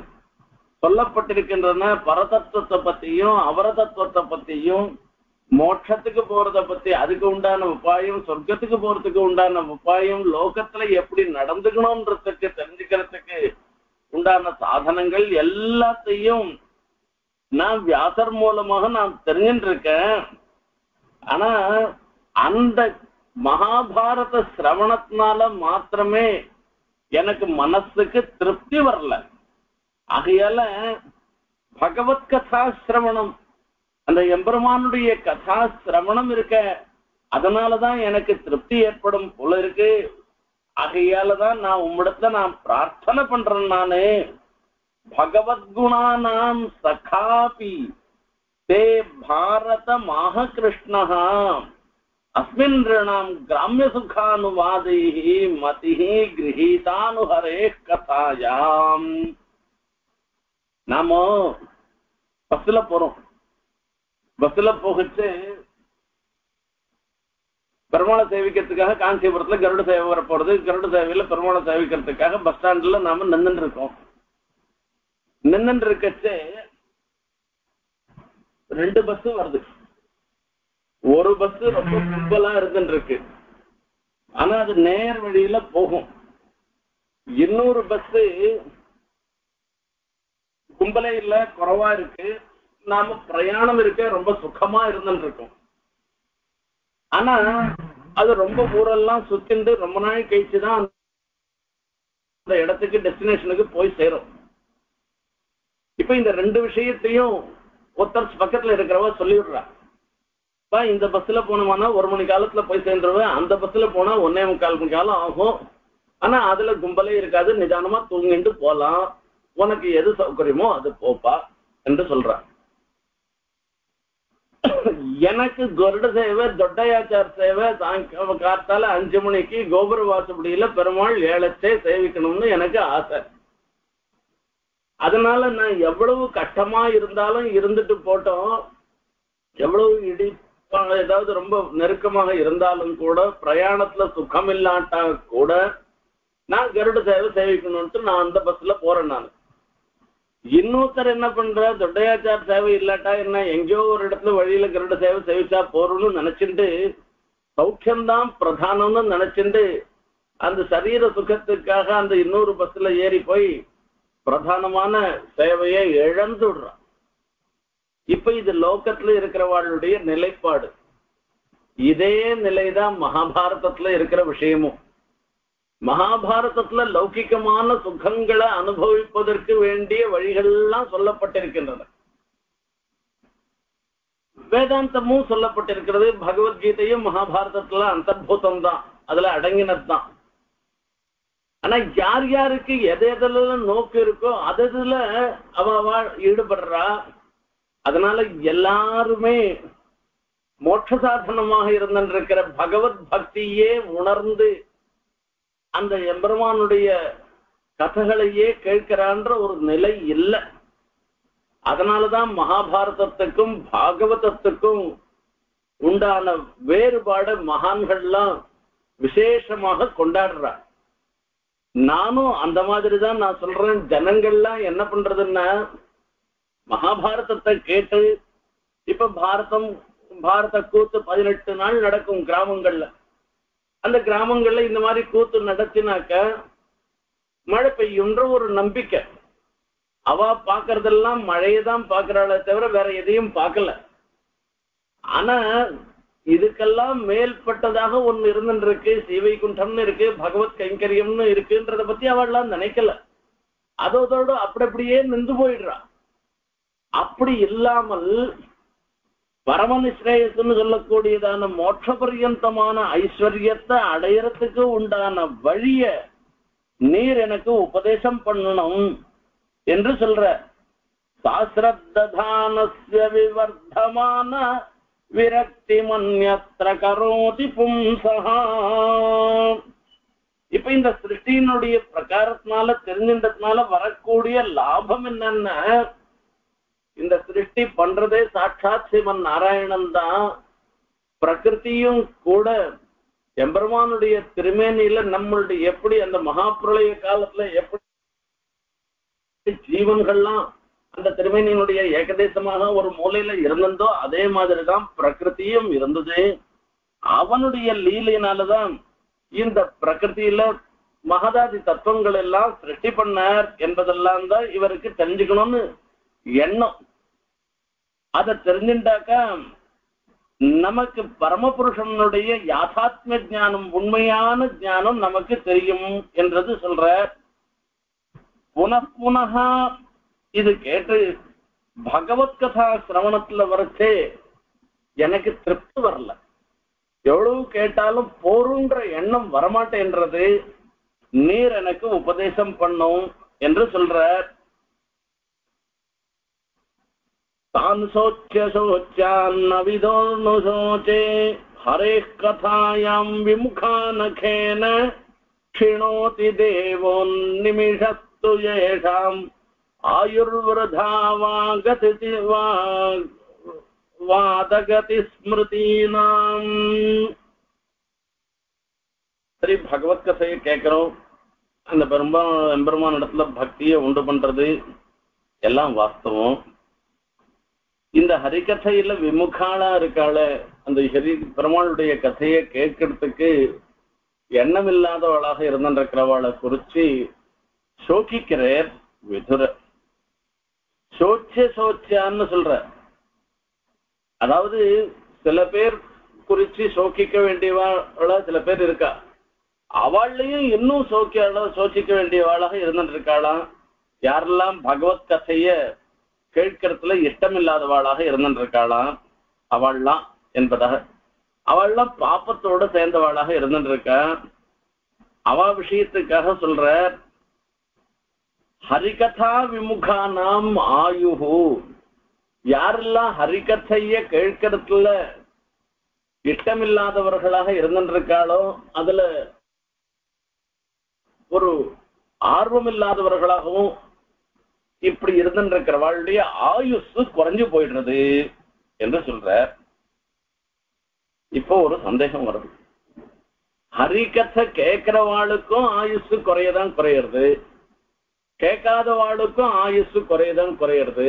சொல்லப்பட்டிருக்கின்றன. பரதத்துவத்தை பத்தியும் அவரதத்துவத்தை பத்தியும் மோட்சத்துக்கு போறதை பத்தி, அதுக்கு உண்டான உபாயம், சொர்க்கத்துக்கு போறதுக்கு உண்டான உபாயம், லோகத்துல எப்படி நடந்துக்கணும்ன்றதுக்கு தெரிஞ்சுக்கிறதுக்கு உண்டான சாதனங்கள் எல்லாத்தையும் நான் வியாசர் மூலமாக நான் தெரிஞ்சுட்டு இருக்கேன். ஆனா அந்த மகாபாரத சிரவணத்தினால மாத்திரமே எனக்கு மனசுக்கு திருப்தி வரல. ஆகையால பகவத் கதா சிரவணம், அந்த எம்பெருமானுடைய கதா சிரவணம் இருக்க அதனாலதான் எனக்கு திருப்தி ஏற்படும் போல இருக்கு. ஆகையாலதான் நான் உம்மிடத்துல நான் பிரார்த்தனை பண்றேன், நானு பகவத்குணானாம் சகாபி தே பாரத மகா கிருஷ்ணா அஸ்மின் ரிணாம் கிராமிய சுகானுவாதை மதிஹி கிரஹீதானுஹரே கதாயாம். நாம பஸ்ல போறோம், பஸ்ல போகச்சு பெருமாளை சேவிக்கிறதுக்காக காஞ்சிபுரத்துல கருட சேவை வர போறது, கருட சேவையில பெருமாளை சேவிக்கிறதுக்காக பஸ் ஸ்டாண்ட்ல நாம நின்று இருக்கோம். நின்று இருக்கச்சு ரெண்டு பஸ் வருது, ஒரு பஸ் ரொம்ப கும்பலா இருந்துட்டு இருக்கு, ஆனா அது நேர் வழியில போகும். இன்னொரு பஸ் கும்பலே இல்ல, குறைவா இருக்கு, நாம பிரயாணம் இருக்க ரொம்ப சுகமா இருந்துட்டு இருக்கோம். ஆனா அது ரொம்ப ஊரெல்லாம் சுத்திண்டு ரொம்ப நாள் கழிச்சுதான் அந்த இடத்துக்கு டெஸ்டினேஷனுக்கு போய் சேரும். இப்ப இந்த ரெண்டு விஷயத்தையும் ஒருத்தர் பக்கத்துல இருக்கிறவ சொல்லிடுறா, இந்த பஸ்ல போனோம்னா 1 மணி காலத்துல போய் சேர்ந்துருவேன், அந்த பஸ்ல போனா 1.25 மணி காலம் ஆகும், ஆனா அதுல கும்பலே இருக்காது, நிதானமா தூங்கிட்டு போலாம், உனக்கு எது சௌகரியமோ அது போப்பா என்று சொல்றான். எனக்கு கருட சேவை, தொட்டையாச்சார் சேவை, சாயங்காலம் காத்தால 5 மணிக்கு கோபுர வாசப்படியில பெருமாள் ஏலத்தை சேவிக்கணும்னு எனக்கு ஆசை. அதனால நான் எவ்வளவு கஷ்டமா இருந்தாலும் இருந்துட்டு போட்டோம், எவ்வளவு இடிப்பாங்க ஏதாவது ரொம்ப நெருக்கமாக இருந்தாலும் கூட, பிரயாணத்துல சுகம் இல்லாட்டா கூட நான் கருட சேவை சேவிக்கணும்ட்டு நான் அந்த பஸ்ல போறேன். நான் இன்னொருத்தர் என்ன பண்ற, தொட்டையாச்சார் சேவை இல்லாட்டா என்ன, எங்கேயோ ஒரு இடத்துல வழியில கருட சேவை சேவிச்சா போறோம்னு நினைச்சுட்டு, சௌக்கியம்தான் பிரதானம்னு நினைச்சுட்டு அந்த சரீர சுகத்துக்காக அந்த இன்னொரு பஸ்ல ஏறி போய் பிரதானமான சேவையை இழந்து விடுறான். இப்ப இது லோகத்துல இருக்கிறவாளுடைய நிலைப்பாடு. இதே நிலைதான் மகாபாரதத்துல இருக்கிற விஷயமும். மகாபாரதத்துல லௌகிகமான சுகங்களை அனுபவிப்பதற்கு வேண்டிய வழிகள் எல்லாம் சொல்லப்பட்டிருக்கின்றன. வேதாந்தமும் சொல்லப்பட்டிருக்கிறது, பகவத்கீதையும் மகாபாரதத்துல அந்தர்பூதம் தான், அதுல அடங்கினதுதான். ஆனா யார் யாருக்கு எதை எதெல்லாம் நோக்கு இருக்கோ அதுல அவ ஈடுபடுறா. அதனால எல்லாருமே மோட்ச சாதனமாக இருந்திருக்கிற பகவத் பக்தியே உணர்ந்து அந்த எம்பெருமானுடைய கதைகளையே கேட்கிறான்ற ஒரு நிலை இல்லை. அதனாலதான் மகாபாரதத்துக்கும் பாகவதத்துக்கும் உண்டான வேறுபாடு மகான்கள்லாம் விசேஷமாக கொண்டாடுறார். நானும் அந்த மாதிரி தான் நான் சொல்றேன். ஜனங்கள்லாம் என்ன பண்றதுன்னா மகாபாரதத்தை கேட்டு இப்ப பாரத கூத்து 18 நாள் நடக்கும் கிராமங்கள்ல. அந்த கிராமங்கள்ல இந்த மாதிரி கூத்து நடத்தினாக்க மழை பெய்யுன்ற ஒரு நம்பிக்கை. அவ பாக்குறதெல்லாம் மழையதான் பாக்குறாளே தவிர வேற எதையும் பார்க்கல. ஆனா இதுக்கெல்லாம் மேல்பட்டதாக ஒண்ணு இருந்துருக்கு, சீவைகுண்டம்னு இருக்கு, பகவத் கைங்கரியம்னு இருக்குன்றத பத்தி அவெல்லாம் நினைக்கல. அதோட அப்படி அப்படியே நின்று போயிடுறா. அப்படி இல்லாமல் பரமநிஸ்ரேயஸ்ன்னு சொல்லக்கூடியதான மோட்ச பரியந்தமான ஐஸ்வர்யத்தை அடையறதுக்கு உண்டான வழிய நீர் எனக்கு உபதேசம் பண்ணணும் என்று சொல்ற. சாஸ்ரத்தானஸ்ய விவர்த்தமான விரக்தி மன்யத்ர கரோதி பும்சஹா. இப்ப இந்த சிருஷ்டியினுடைய பிரகாரத்தினால தெரிஞ்சின்றதுனால வரக்கூடிய லாபம் என்னன்னா, இந்த சிருஷ்டி பண்றதே சாட்சாத் சிவன் நாராயணன் தான். பிரகிருத்தியும் கூட எம்பெருமானுடைய திருமேனியில நம்மளுடைய எப்படி அந்த மகாபிரளய காலத்துல எப்படி ஜீவன்கள்லாம் அந்த திருமேனியினுடைய ஏகதேசமாக ஒரு மூலையில இருந்தோ அதே மாதிரிதான் பிரகிருத்தியும் இருந்தது. அவனுடைய லீலையினாலதான் இந்த பிரகிருத்தியில மகதாதி தத்துவங்கள் எல்லாம் சிருஷ்டி பண்ணார் என்பதெல்லாம் தான் இவருக்கு தெரிஞ்சுக்கணும்னு எண்ணம். அதை தெரிஞ்சுட்டாக்க நமக்கு பரமபுருஷனுடைய யாதாத்ம ஞானம், உண்மையான ஞானம் நமக்கு தெரியும் என்றது சொல்ற. புனப்புனகா இது கேட்டு பகவத் கதா சிரவணத்துல வரைச்சே எனக்கு திருப்தி வரல. எவ்வளவு கேட்டாலும் போருன்ற எண்ணம் வரமாட்டேன்றது. நீர் எனக்கு உபதேசம் பண்ணும் என்று சொல்ற. தான் சோச்ச சோச்சான் நவிதோர்ணு சோச்சே ஹரே கதாயாம் விமுகானகேன க்ஷிணோதி தேவோன் நிமிஷத்து ஏஷாம் ஆயுர்வரதா வாகதி வாதகதி ஸ்மிருதீனாம். சரி, பகவத் கதையை கேட்கிறோம், அந்த பெரும்பான் இடத்துல பக்தியை உண்டு பண்றது எல்லாம் வாஸ்தவம். இந்த ஹரிகதையில விமுகாலா இருக்காள, அந்த ஹரி பெருமாளுடைய கதையை கேட்கறதுக்கு எண்ணம் இல்லாதவளாக இருந்திருக்கிறவாளை குறிச்சு சோக்கிக்கிறார் விதுர. சோச்ச சோச்சான்னு சொல்ற. அதாவது சில பேர் குறிச்சு சோக்கிக்க வேண்டியவாளா சில பேர் இருக்கா, அவளையும் இன்னும் சோச்சிக்க வேண்டியவாளாக இருந்திருக்காளாம். யாரெல்லாம் பகவத் கதைய கேட்கறதுல இஷ்டம் இல்லாதவாளாக இருந்திருக்காளாம் அவள்லாம் என்பதாக. அவள்லாம் பாப்பத்தோட சேர்ந்தவாளாக இருந்திருக்கா. அவ விஷயத்துக்காக சொல்ற ஹரிகதா விமுகானாம் ஆயுஹு. யாரெல்லாம் ஹரிகதைய கேட்கறதுல இஷ்டமில்லாதவர்களாக இருந்திருக்காளோ, அதுல ஒரு ஆர்வம் இல்லாதவர்களாகவும் இப்படி இருந்திருக்கிறவாளுடைய ஆயுசு குறைஞ்சு போயிடுறது என்று சொல்ற. இப்போ ஒரு சந்தேகம் வருது. ஹரிகதை கேட்கிறவாளுக்கும் ஆயுசு குறையதான் குறையிறது, கேட்காதவாளுக்கும் ஆயுசு குறையதான் குறையிறது.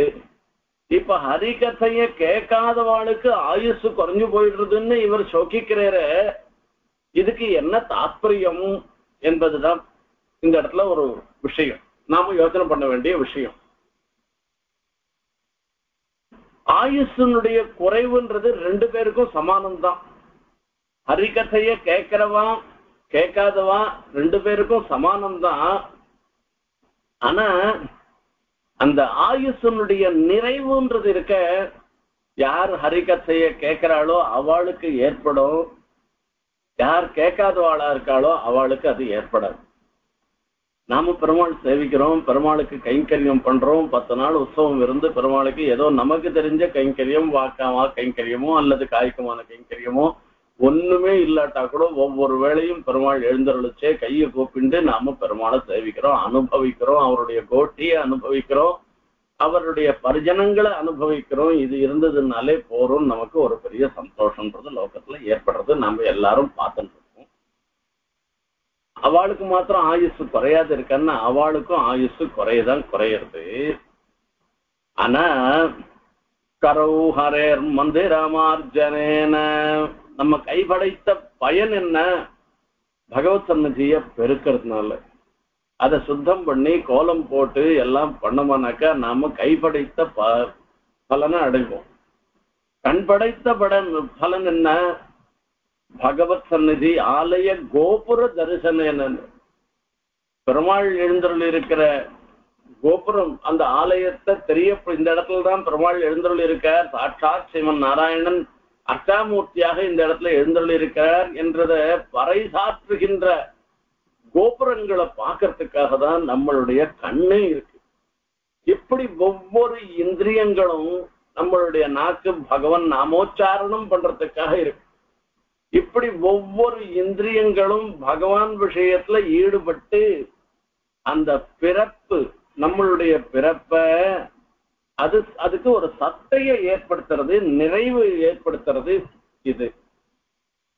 இப்ப ஹரிகதைய கேட்காதவாளுக்கு ஆயுசு குறைஞ்சு போயிடுறதுன்னு இவர் சோக்கிக்கிறார. இதுக்கு என்ன தாத்பரியம் என்பதுதான் இந்த இடத்துல ஒரு விஷயம், நாம யோசனை பண்ண வேண்டிய விஷயம். ஆயுஷனுடைய குறைவுன்றது 2 பேருக்கும் சமானம்தான். ஹரிகதைய கேட்கிறவா கேட்காதவா 2 பேருக்கும் சமானம்தான். ஆனா அந்த ஆயுஷனுடைய நிறைவுன்றது இருக்க யார் ஹரிகத் செய்ய கேட்கிறாளோ அவளுக்கு ஏற்படும், யார் கேட்காதவாளா இருக்காளோ அவளுக்கு அது ஏற்படாது. நாம பெருமாள் சேவிக்கிறோம், பெருமாளுக்கு கைங்கரியம் பண்றோம், 10 நாள் உற்சவம் இருந்து பெருமாளுக்கு ஏதோ நமக்கு தெரிஞ்ச கைங்கரியம், வாக்காமா கைங்கரியமோ அல்லது காய்க்குமான கைங்கரியமோ ஒண்ணுமே இல்லாட்டா கூட ஒவ்வொரு வேளையும் பெருமாள் எழுந்தருளிச்சே கையை கூப்பிண்டு நாம பெருமாளை சேவிக்கிறோம், அனுபவிக்கிறோம், அவருடைய கோட்டியை அனுபவிக்கிறோம், அவருடைய பரிஜனங்களை அனுபவிக்கிறோம். இது இருந்ததுனாலே போறோம், நமக்கு ஒரு பெரிய சந்தோஷம்ன்றது லோகத்துல ஏற்படுறது நம்ம எல்லாரும் பார்த்துட்டு இருக்கோம். அவளுக்கு மாத்திரம் ஆயுசு குறையாது இருக்கான்னா அவளுக்கும் ஆயுசு குறையதான் குறையிறது. ஆனா கரௌ ஹரேர் மந்திரமார்ஜனேன நம்ம கைபடைத்த பயன் என்ன? பகவத் சன்னதியை பெருக்கிறதுனால அதை சுத்தம் பண்ணி கோலம் போட்டு எல்லாம் பண்ணோம்னாக்கா நாம கைப்படைத்த பலனை அடைவோம். கண் படைத்த பலன் என்ன? பகவத் சந்நிதி ஆலய கோபுர தரிசனம் என்னன்னு பெருமாள் எழுந்தருள் இருக்கிற கோபுரம், அந்த ஆலயத்தை தெரிய இந்த இடத்துலதான் பெருமாள் எழுந்தருள் இருக்கார், சாட்சாத் சிவன் நாராயணன் அர்ச்சாமூர்த்தியாக இந்த இடத்துல எழுந்தருள் இருக்கிறார் என்றத பறைசாற்றுகின்ற கோபுரங்களை பார்க்கறதுக்காக தான் நம்மளுடைய கண்ணே இருக்கு. இப்படி ஒவ்வொரு இந்திரியங்களும், நம்மளுடைய நாக்கு பகவன் நாமோச்சாரணம் பண்றதுக்காக இருக்கு. இப்படி ஒவ்வொரு இந்திரியங்களும் பகவான் விஷயத்துல ஈடுபட்டு அந்த பிறப்பு, நம்மளுடைய பிறப்ப அதுக்கு ஒரு சத்தையை ஏற்படுத்துறது, நிறைவு ஏற்படுத்துறது. இது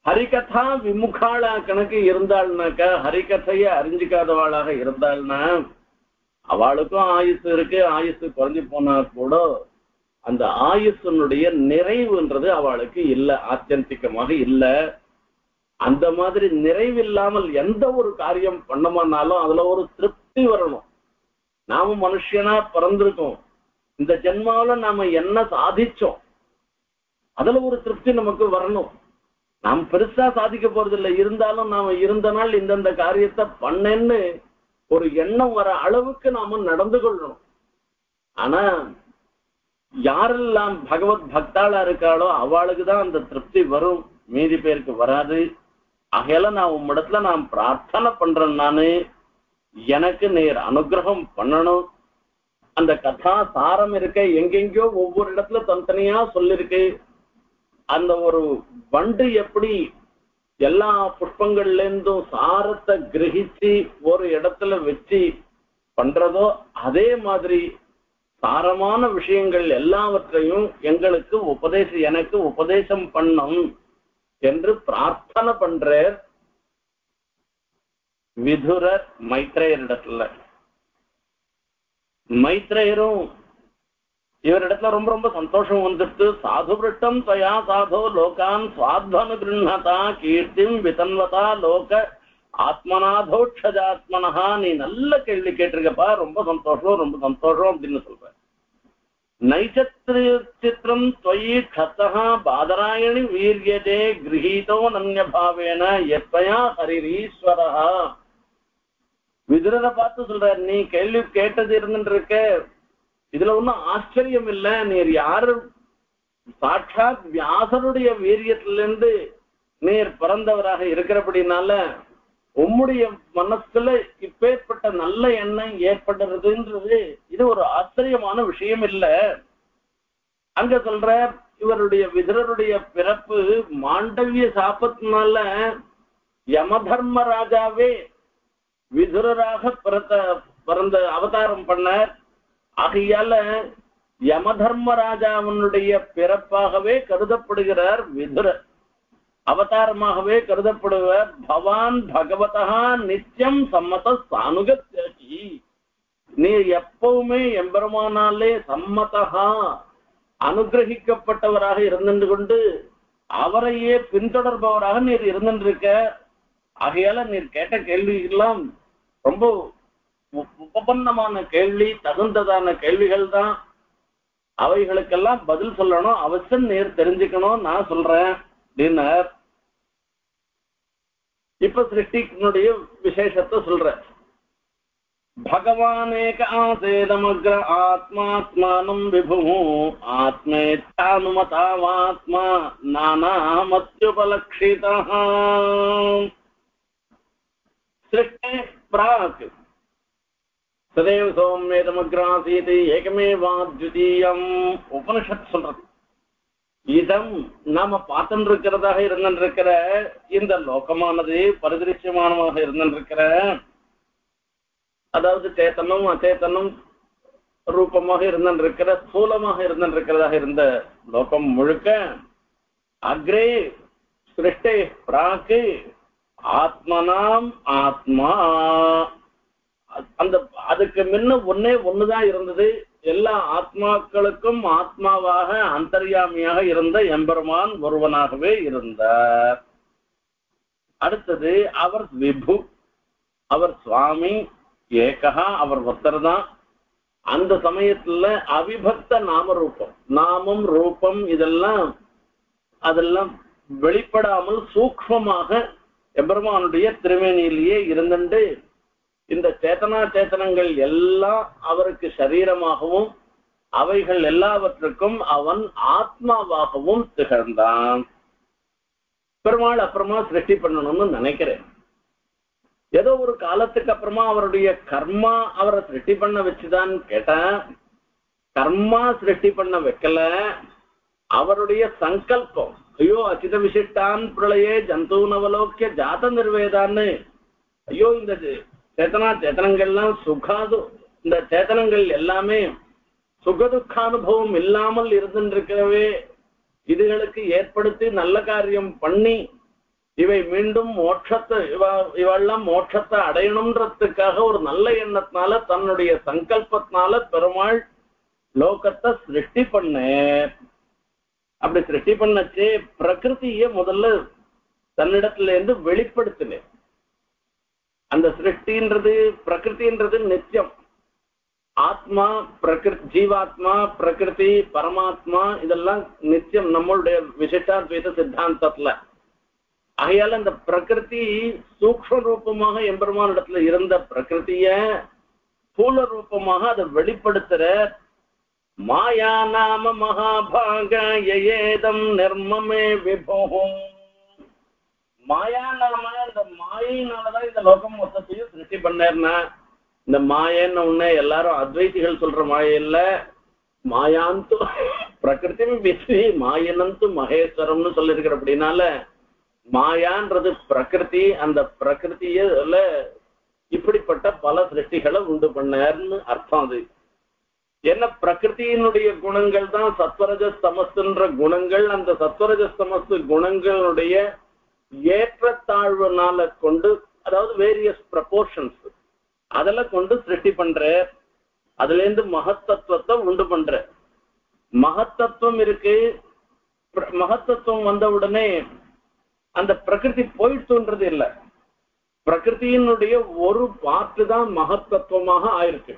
ஹரிகதா விமுகாளா கணக்கு இருந்தாள்னாக்கா, ஹரிகதைய அறிஞ்சிக்காதவாளாக இருந்தாள்னா அவளுக்கும் ஆயுசு இருக்கு, ஆயுசு குறைஞ்சி போனா கூட அந்த ஆயுசனுடைய நிறைவுன்றது அவளுக்கு இல்லை, ஆத்தியந்திகமாக இல்லை. அந்த மாதிரி நிறைவில்லாமல் எந்த ஒரு காரியம் பண்ணமானாலும் அதுல ஒரு திருப்தி வரணும். நாம மனுஷனா பிறந்திருக்கோம், இந்த ஜென்மாவில நாம என்ன சாதிச்சோம் அதுல ஒரு திருப்தி நமக்கு வரணும். நாம் பெருசா சாதிக்க போறதில்லை, இருந்தாலும் நாம இருந்த நாள் இந்தந்த காரியத்தை பண்ணேன்னு ஒரு எண்ணம் வர அளவுக்கு நாம நடந்து கொள்ளணும். ஆனா யாரெல்லாம் பகவத் பக்தாளா இருக்காளோ அவளுக்குதான் அந்த திருப்தி வரும், மீதி பேருக்கு வராது. ஆகையால நான் உம்மிடத்துல நான் பிரார்த்தனை பண்றேன், நானு எனக்கு நேர் அனுகிரகம் பண்ணணும். அந்த கதா சாரம் இருக்க எங்கெங்கோ ஒவ்வொரு இடத்துல தனித்தனியா சொல்லிருக்கு. அந்த ஒரு வண்டு எப்படி எல்லா புஷ்பங்கள்ல இருந்தும் சாரத்தை கிரகிச்சு ஒரு இடத்துல வச்சு பண்றதோ அதே மாதிரி சாரமான விஷயங்கள் எல்லாவற்றையும் எங்களுக்கு எனக்கு உபதேசம் பண்ணும் என்று பிரார்த்தனை பண்றார் விதுரர் மைத்ரேயரிடத்துல. மைத்ரேயரும் இவரிடத்துல ரொம்ப ரொம்ப சந்தோஷம் வந்துட்டு, சாது விருட்டம் தயா சாதோ லோகான் சுவாத்வனு கிருண்ணதா கீர்த்திம் விதன்வதா லோக ஆத்மனாதோட்சஜாத்மனஹா, நீ நல்ல கேள்வி கேட்டிருக்கப்பா, ரொம்ப சந்தோஷம் அப்படின்னு சொல்ற. நைச்சத்ரி சித்திரம் தொயி கத்தகா பாதராயணி வீரியதே கிரகீதோ நன்யபாவேன எப்பயா ஹரிரீஸ்வரஹா. விதுரனை பார்த்து சொல்ற, நீ கேள்வி கேட்டது இருந்துட்டு இருக்க, இதுல ஒன்னும் ஆச்சரியம் இல்லை, நீர் யாரு சாட்சாத் வியாசருடைய வீரியத்திலிருந்து நீர் பிறந்தவராக இருக்கிறபடினால உம்முடைய மனசுல இப்பேற்பட்ட நல்ல எண்ணம் ஏற்படுறதுன்றது இது ஒரு ஆச்சரியமான விஷயம் இல்ல. அங்க சொல்ற இவருடைய விதுரருடைய பிறப்பு மாண்டவிய சாபத்தினால யமதர்ம ராஜாவே விதுரராக பிறந்த அவதாரம் பண்ணார். ஆகையால யமதர்மராஜாவனுடைய பிறப்பாகவே கருதப்படுகிறார் விதுரர், அவதாரமாகவே கருதப்படுவார். பவான் பகவதா நித்தியம் சம்மத சானுகத்யகி, நீ எப்பவுமே எம்பெருமானாலே சம்மதா அனுகிரகிக்கப்பட்டவராக இருந்துட்டு கொண்டு அவரையே பின்தொடர்பவராக நீர் இருந்துட்டு இருக்க. ஆகையால நீர் கேட்ட கேள்வியெல்லாம் ரொம்ப உபபன்னமான கேள்வி, தகுந்ததான கேள்விகள் தான், அவைகளுக்கெல்லாம் பதில் சொல்லணும், அவசியம் நீர் தெரிஞ்சுக்கணும் நான் சொல்றேன் அப்படின்னார். இப்ப சிருஷ்டினுடைய விசேஷத்தை சொல்ற, भगवानेक आसेदमग्र आत्मात्मानं विभुः आत्मेत्यानुमतावात्मा नानामत्युपलक्षितः। सृष्टे प्राक् सदैव सौम्येदमग्रासीति एकमेवाद्वितीयम् उपनिषत् சொல்றது. இதம் நாம பார்த்துருக்கிறதாக இருந்திருக்கிற இந்த லோகமானது பரிதிருஷ்யமானமாக இருந்திருக்கிற, அதாவது சேத்தனம் அச்சேத்தனம் ரூபமாக இருந்திருக்கிற ஸ்தூலமாக இருந்திருக்கிறதாக இருந்த லோகம் முழுக்க அக்ரே சிருஷ்டே பிராக்கு ஆத்மனாம் ஆத்மா, அந்த அதுக்கு முன்ன ஒன்னே ஒண்ணுதான் இருந்தது. எல்லா ஆத்மாக்களுக்கும் ஆத்மாவாக அந்தர்யாமியாக இருந்த எம்பெருமான் ஒருவனாகவே இருந்தார். அடுத்தது அவர் விபு, அவர் சுவாமி ஏகஹா, அவர் ஒருத்தர் தான். அந்த சமயத்துல அவிபக்த நாம ரூபம், நாமம் ரூபம் அதெல்லாம் வெளிப்படாமல் சூக்மமாக எம்பெருமானுடைய திருமேனியிலேயே இருந்துட்டு இந்த சேத்தனா சேத்தனங்கள் எல்லாம் அவருக்கு சரீரமாகவும் அவைகள் எல்லாவற்றுக்கும் அவன் ஆத்மாவாகவும் திகழ்ந்தான். பெருமாள் அப்புறமா சிருஷ்டி பண்ணணும்னு நினைக்கிறேன். ஏதோ ஒரு காலத்துக்கு அப்புறமா அவருடைய கர்மா அவரை சிருஷ்டி பண்ண வச்சுதான்னு கேட்டா, கர்மா சிருஷ்டி பண்ண வைக்கல, அவருடைய சங்கல்பம். ஐயோ அச்சித விசிஷ்டான் பிரளையே ஜந்தூனவலோக்கிய ஜாத நிர்வேதான்னு, ஐயோ இந்த சேத்தனா சேத்தனங்கள்லாம் சுகாது, இந்த சேத்தனங்கள் எல்லாமே சுகதுக்க அனுபவம் இல்லாமல் இருந்துருக்கவே இதுகளுக்கு ஏற்படுத்தி நல்ல காரியம் பண்ணி இவை மீண்டும் மோட்சத்தை இவெல்லாம் மோட்சத்தை அடையணும்ன்றதுக்காக ஒரு நல்ல எண்ணத்தினால தன்னுடைய சங்கல்பத்தினால பெருமாள் லோகத்தை சிருஷ்டி பண்ண. அப்படி சிருஷ்டி பண்ணச்சு பிரகிருத்திய முதல்ல தன்னிடத்துல இருந்து வெளிப்படுத்தினேன். அந்த சிருஷ்டின்றது பிரகிருத்தின்றது நித்தியம். ஆத்மா பிரகிருதி, ஜீவாத்மா பிரகிருதி, பரமாத்மா இதெல்லாம் நித்தியம் நம்மளுடைய விசிஷ்டாத்வைத சித்தாந்தத்துல. ஆகையால அந்த பிரகிருதி சூக்ஷ்ம ரூபமாக எம்பெருமான இடத்துல இருந்த பிரகிருத்திய ஸ்தூல ரூபமாக அதை வெளிப்படுத்துற மாயா நாம மகாபாக ஏதம் நிர்மமே விபோகம். மாயா நாம இந்த மாயினாலதான் இந்த லோகம் மொத்தத்தையும் சிருஷ்டி பண்ணேன்னா, இந்த மாயன்னு ஒண்ணு எல்லாரும் அத்வைதிகள் சொல்ற மாயில்ல, மாயாந்து பிரகிருதி விசி மாயனந்து மகேஸ்வரம்னு சொல்லியிருக்கிற. அப்படின்னால மாயான்றது பிரகிருதி, அந்த பிரகிருத்தியில இப்படிப்பட்ட பல சிருஷ்டிகளை உண்டு பண்ணார்னு அர்த்தம். அது என்ன, பிரகிருத்தியினுடைய குணங்கள் தான் சத்வரஜஸ்தமஸ்ன்ற குணங்கள். அந்த சத்வரஜஸ்தமஸ் குணங்களுடைய ஏற்றத்தாழ்வுனால கொண்டு, அதாவது வேரியஸ் ப்ரப்போர்ஷன்ஸ் அதெல்லாம் கொண்டு சிருஷ்டி பண்ற, அதுல இருந்து மகத்தத்துவத்தை உண்டு பண்ற. மகத்தத்துவம் இருக்கு, மகத்தத்துவம் வந்த உடனே அந்த பிரகிருதி போயிடுத்துன்றது இல்லை. பிரகிருத்தியினுடைய ஒரு பார்த்து தான் மகத்தத்துவமாக ஆயிருக்கு.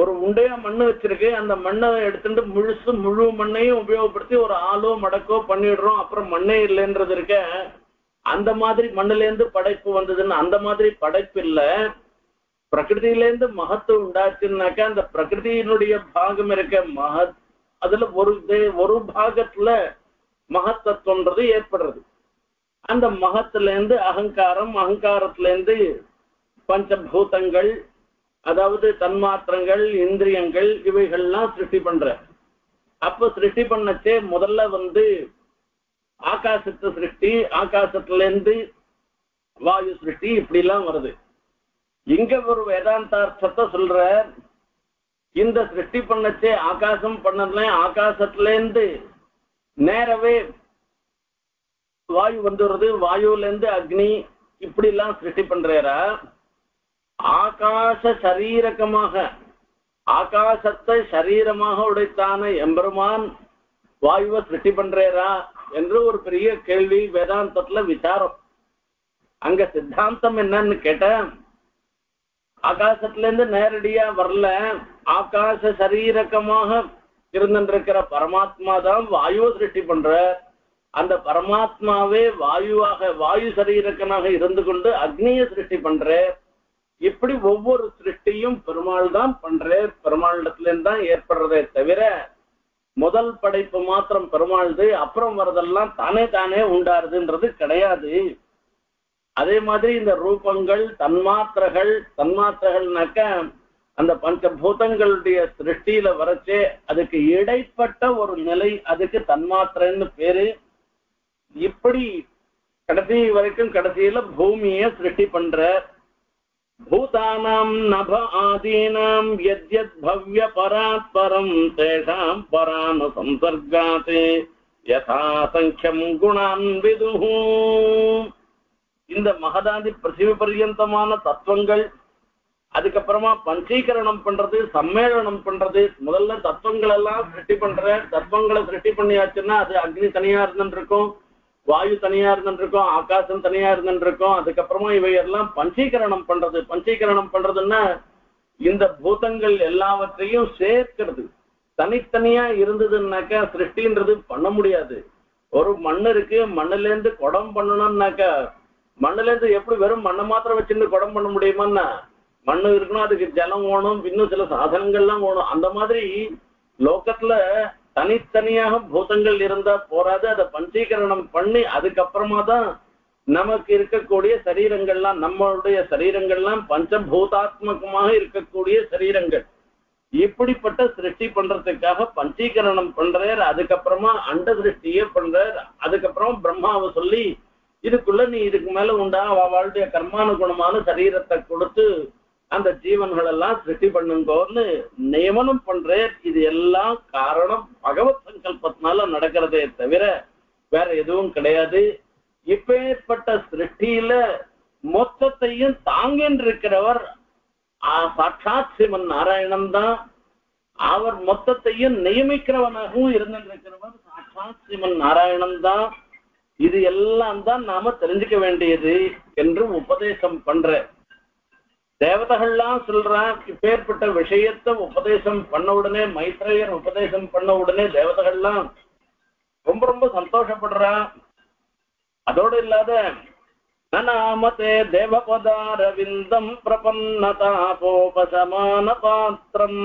ஒரு உண்டையா மண்ணு வச்சிருக்கு, அந்த மண்ணை எடுத்துட்டு முழு மண்ணையும் உபயோகப்படுத்தி ஒரு ஆளோ மடக்கோ பண்ணிடுறோம், அப்புறம் மண்ணே இல்லைன்றது இருக்க. அந்த மாதிரி மண்ணிலேருந்து படைப்பு வந்ததுன்னு, அந்த மாதிரி படைப்பு இல்லை, பிரகிருத்திலேருந்து மகத்துவம் உண்டாச்சுன்னாக்க அந்த பிரகிருத்தியினுடைய பாகம் இருக்க மகத், அதுல ஒரு பாகத்துல மகத்தத்துவம்ன்றது ஏற்படுறது. அந்த மகத்துல இருந்து அகங்காரம், அகங்காரத்துல இருந்து பஞ்சபூதங்கள், அதாவது தன்மாத்திரங்கள், இந்திரியங்கள் இவைகள்லாம் சிருஷ்டி பண்ற. அப்ப சிருஷ்டி பண்ணச்சே முதல்ல ஆகாசத்து சிருஷ்டி, ஆகாசத்துல இருந்து வாயு சிருஷ்டி இப்படிலாம் வருது. இங்க ஒரு வேதாந்தார்த்தத்தை சொல்ற, இந்த சிருஷ்டி பண்ணச்சே ஆகாசம் பண்ணதுல ஆகாசத்துல இருந்து நேரவே வாயு வந்துடுறது, வாயுல இருந்து அக்னி இப்படி எல்லாம் சிருஷ்டி பண்றாரா. ஆகாச சரீரகமாக ஆகாசத்தை சரீரமாக உடைத்தான எம்பெருமான் வாயுவை சிருஷ்டி பண்றாரா என்று ஒரு பெரிய கேள்வி வேதாந்தத்துல விசாரம். அங்க சித்தாந்தம் என்னன்னு கேட்ட, ஆகாசத்துல இருந்து நேரடியா வரல, ஆகாச சரீரகமாக இருந்திருக்கிற பரமாத்மா தான் வாயுவை சிருஷ்டி பண்ற. அந்த பரமாத்மாவே வாயு சரீரக்கனாக இருந்து கொண்டு அக்னியை சிருஷ்டி பண்ற. இப்படி ஒவ்வொரு சிருஷ்டியும் பெருமாள் தான் பண்றார், பெருமாளிடத்திலிருந்து தான் ஏற்படுறதே தவிர முதல் படைப்பு மாத்திரம் பெருமாள்து அப்புறம் வரதெல்லாம் தானே தானே உண்டாருதுன்றது கிடையாது. அதே மாதிரி இந்த ரூபங்கள் தன்மாத்திரகள், தன்மாத்திரகள்னாக்க அந்த பஞ்சபூதங்களுடைய சிருஷ்டியில வரச்சே அதுக்கு இடைப்பட்ட ஒரு நிலை, அதுக்கு தன்மாத்திரன்னு பேரு. இப்படி கடைசி வரைக்கும் கடைசியில பூமியை சிருஷ்டி பண்ற பூதானாம் நப ஆதீனாம் யத்யத் பவ்ய பராத்பரம் தேஷாம் பராணு சம்சர்காதே யதா சங்க்யம் குணான் விதுஹு. இந்த மகதாதி பிருத்திவி பர்யந்தமான தத்துவங்கள், அதுக்கப்புறமா பஞ்சீகரணம் பண்றது, சம்மேளனம் பண்றது, முதல்ல தத்துவங்கள் எல்லாம் சிருஷ்டி பண்ற. தத்துவங்களை சிருஷ்டி பண்ணியாச்சுன்னா அது அக்னி தனியா இருந்துருக்கும், வாயு தனியா இருந்துருக்கும், ஆகாசம் தனியா இருந்துருக்கும். அதுக்கப்புறமா இவையெல்லாம் பஞ்சீகரணம் பண்றது. பஞ்சீகரணம் பண்றதுன்னா இந்த பூதங்கள் எல்லாவற்றையும் சேர்க்கிறது. தனித்தனியா இருந்ததுன்னாக்கா சிருஷ்டின்றது பண்ண முடியாது. ஒரு மண் இருக்கு, மண்ணிலேருந்து குடம் பண்ணணும்னாக்கா மண்ணிலேருந்து எப்படி வெறும் மண்ணை மாத்திரம் வச்சுட்டு குடம் பண்ண முடியுமான்னா மண்ணு இருக்குன்னா அதுக்கு ஜலம் ஓணும், இன்னும் சில சாதனங்கள்லாம் ஓணும். அந்த மாதிரி லோகத்துல தனித்தனியாக பூதங்கள் இருந்தா போறாது, அதை பஞ்சீகரணம் பண்ணி அதுக்கப்புறமா தான் நமக்கு இருக்கக்கூடிய சரீரங்கள்லாம், நம்மளுடைய சரீரங்கள்லாம் பஞ்சபூதாத்மகமாக இருக்கக்கூடிய சரீரங்கள். இப்படிப்பட்ட சிருஷ்டி பண்றதுக்காக பஞ்சீகரணம் பண்றார், அதுக்கப்புறமா அண்ட சிருஷ்டியே பண்றார். அதுக்கப்புறம் பிரம்மாவை சொல்லி இதுக்குள்ள நீ இதுக்கு மேல உண்டான அவளுடைய கர்மானுகுணமான சரீரத்தை கொடுத்து அந்த ஜீவன்கள் எல்லாம் சிருஷ்டி பண்ணுங்கன்னு நியமனம் பண்றேன். இது எல்லாம் காரணம் பகவத் சங்கல்பத்தினால நடக்கிறதே தவிர வேற எதுவும் கிடையாது. இப்பேற்பட்ட சிருஷ்டியில மொத்தத்தையும் தாங்கின்னு இருக்கிறவர் சாட்சாத் சிவன் நாராயணன் தான். அவர் மொத்தத்தையும் நியமிக்கிறவனாகவும் இருந்திருக்கிறவர் சாட்சாத் சிவன் நாராயணன் தான். இது எல்லாம் தான் நாம தெரிஞ்சுக்க வேண்டியது என்று உபதேசம் பண்ற. தேவதைகள்லாம் சொல்ற இப்பேற்பட்ட விஷயத்தை உபதேசம் பண்ண உடனே, மைத்ரேயர் உபதேசம் பண்ண உடனே தேவதைகள்லாம் ரொம்ப ரொம்ப சந்தோஷப்படுறா. அதோடு இல்லாத நாமதே தேவபதாரவிந்தம் பிரபன்னதாபோபசமான பாத்திரம்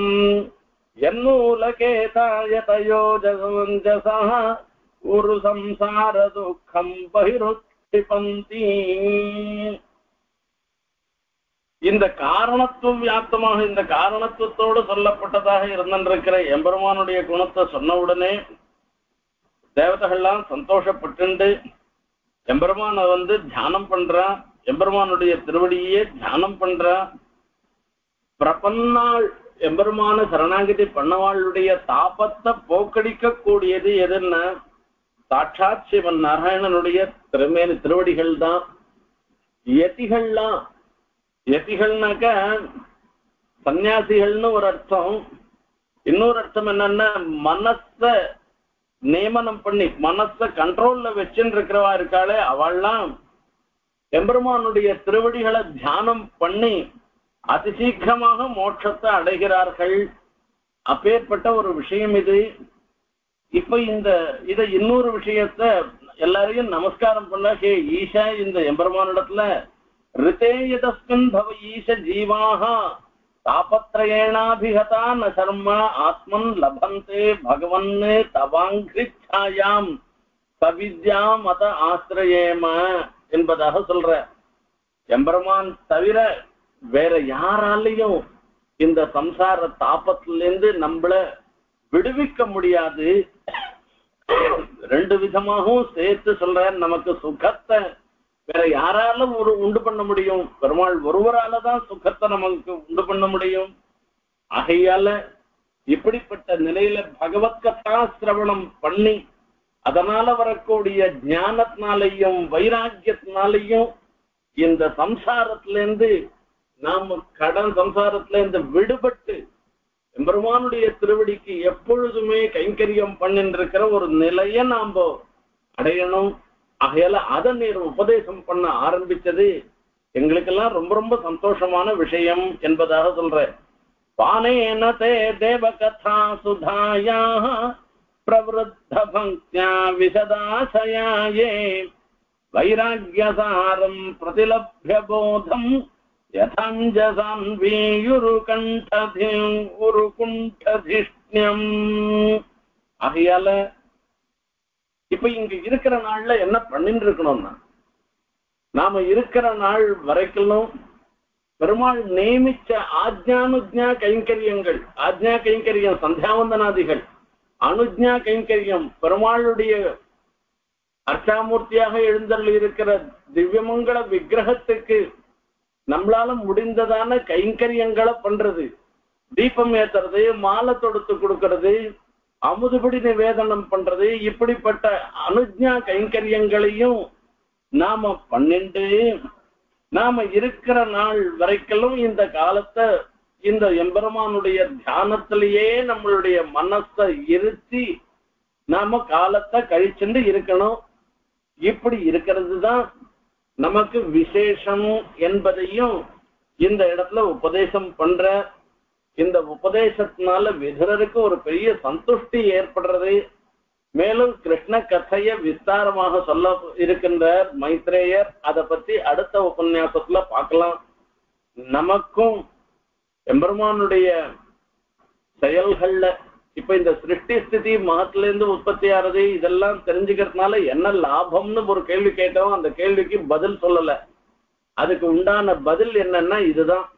என்னூலகேதாயதயோஜசா ஒரு சம்சார துக்கம் பகிருத்தி. இந்த காரணத்துவம் வியாப்தமாக, இந்த காரணத்துவத்தோடு சொல்லப்பட்டதாக இருந்திருக்கிற எம்பெருமானுடைய குணத்தை சொன்ன உடனே தேவதைகள்லாம் சந்தோஷப்பட்டு எம்பெருமான வந்து தியானம் பண்றான், எம்பெருமானுடைய திருவடியே தியானம் பண்றான். பிரபன்னாள் எம்பெருமான சரணாகதி பண்ணவாளுடைய தாபத்தை போக்கடிக்க கூடியது எதுன்னா சாட்சாத் சிவன் நாராயணனுடைய திருமேனி திருவடிகள் தான். யதிகள்லாம், யதிகள்னாக்க சன்னியாசிகள்னு ஒரு அர்த்தம். இன்னொரு அர்த்தம் என்னன்னா மனச நியமனம் பண்ணி மனச கண்ட்ரோல்ல வச்சுன்னு இருக்கிறவா இருக்காளே அவள்லாம் எம்பெருமானுடைய திருவடிகளை தியானம் பண்ணி அதிசீக்கிரமாக மோட்சத்தை அடைகிறார்கள். அப்பேற்பட்ட ஒரு விஷயம் இது. இப்ப இதை இன்னொரு விஷயத்த எல்லாரையும் நமஸ்காரம் பண்ண, ஹே ஈஷா, இந்த எம்பெருமானிடத்துல ரிதேயதஸ்மின் பவ ஈஷ ஜீவாஹ தாபத்ரயேணாபிஹதா ந சர்மா ஆத்மன் லபந்தே பகவன்னே தவாங்கிரிச்சாயாம் சவித்யா மத ஆசிரயேம என்பதாக சொல்ற. எம்பெருமான் தவிர வேற யாராலையும் இந்த சம்சார தாபத்திலேருந்து நம்மள விடுவிக்க முடியாது. ரெண்டு விதமாகவும் சேர்த்து சொல்ற. நமக்கு சுகத்தை வேற யாராலும் ஒரு உண்டு பண்ண முடியும், பெருமாள் ஒருவரால தான் சுகத்தை நமக்கு உண்டு பண்ண முடியும். ஆகையால இப்படிப்பட்ட நிலையில பகவத்கதா சிரவணம் பண்ணி அதனால வரக்கூடிய ஞானத்தினாலையும் வைராக்கியத்தினாலையும் இந்த சம்சாரத்திலேருந்து நாம சம்சாரத்திலேருந்து விடுபட்டு எம்பெருமானுடைய திருவடிக்கு எப்பொழுதுமே கைங்கரியம் பண்ணிருக்கிற ஒரு நிலையை நாம் அடையணும். ஆகையால அதை நீர் உபதேசம் பண்ண ஆரம்பிச்சது எங்களுக்கெல்லாம் ரொம்ப ரொம்ப சந்தோஷமான விஷயம் என்பதாக சொல்ற. பானேன தே தேவகதா சுதாயா பிரவருத்த பங்க்யா விசதாசயாயே வைராக்யசாரம் பிரதிலப்ய போதம் Yatam jazam vi yurukantadhim urukuntadhishnam. Ahiyala, இப்ப இங்க இருக்கிற நாள்ல என்ன பண்ணிட்டு இருக்கணும்னா, நாம இருக்கிற நாள் வரைக்கும் பெருமாள் நியமிச்ச ஆஜ்ஞானுஜ்ஞா கைங்கரியங்கள், ஆஜ்ஞா கைங்கரியம் சந்தியாவந்தனாதிகள், அனுஜ்ஞா கைங்கரியம் பெருமாளுடைய அர்ச்சாமூர்த்தியாக எழுந்தருள் இருக்கிற திவ்யமங்கல விக்கிரகத்துக்கு நம்மளால முடிந்ததான கைங்கரியங்களை பண்றது. தீபம் ஏத்துறது, மாலை தொடுத்து கொடுக்கறது, அமுதுபடி நிவேதனம் பண்றது, இப்படிப்பட்ட அனுஜ்ஞா கைங்கரியங்களையும் நாம பண்ணிண்டு நாம இருக்கிற நாள் வரைக்கும் இந்த காலத்தை இந்த எம்பெருமானுடைய தியானத்திலேயே நம்மளுடைய மனசை இருத்தி நாம காலத்தை கழிச்சுண்டு இருக்கணும். இப்படி இருக்கிறது தான் நமக்கு விசேஷம் என்பதையும் இந்த இடத்துல உபதேசம் பண்ற. இந்த உபதேசத்தினால விதுரருக்கு ஒரு பெரிய சந்துஷ்டி ஏற்படுறது. மேலும் கிருஷ்ண கதையை விஸ்தாரமாக சொல்ல இருக்கின்றார் மைத்ரேயர். அதை பத்தி அடுத்த உபன்யாசத்துல பார்க்கலாம். நமக்கும் எம்பெருமானுடைய செயல்கள்ல இப்ப இந்த சிருஷ்டி ஸ்திதி மகத்துல இருந்து உற்பத்தி ஆறது இதெல்லாம் தெரிஞ்சுக்கிறதுனால என்ன லாபம்னு ஒரு கேள்வி கேட்டோம். அந்த கேள்விக்கு பதில் சொல்லல. அதுக்கு உண்டான பதில் என்னன்னா இதுதான்.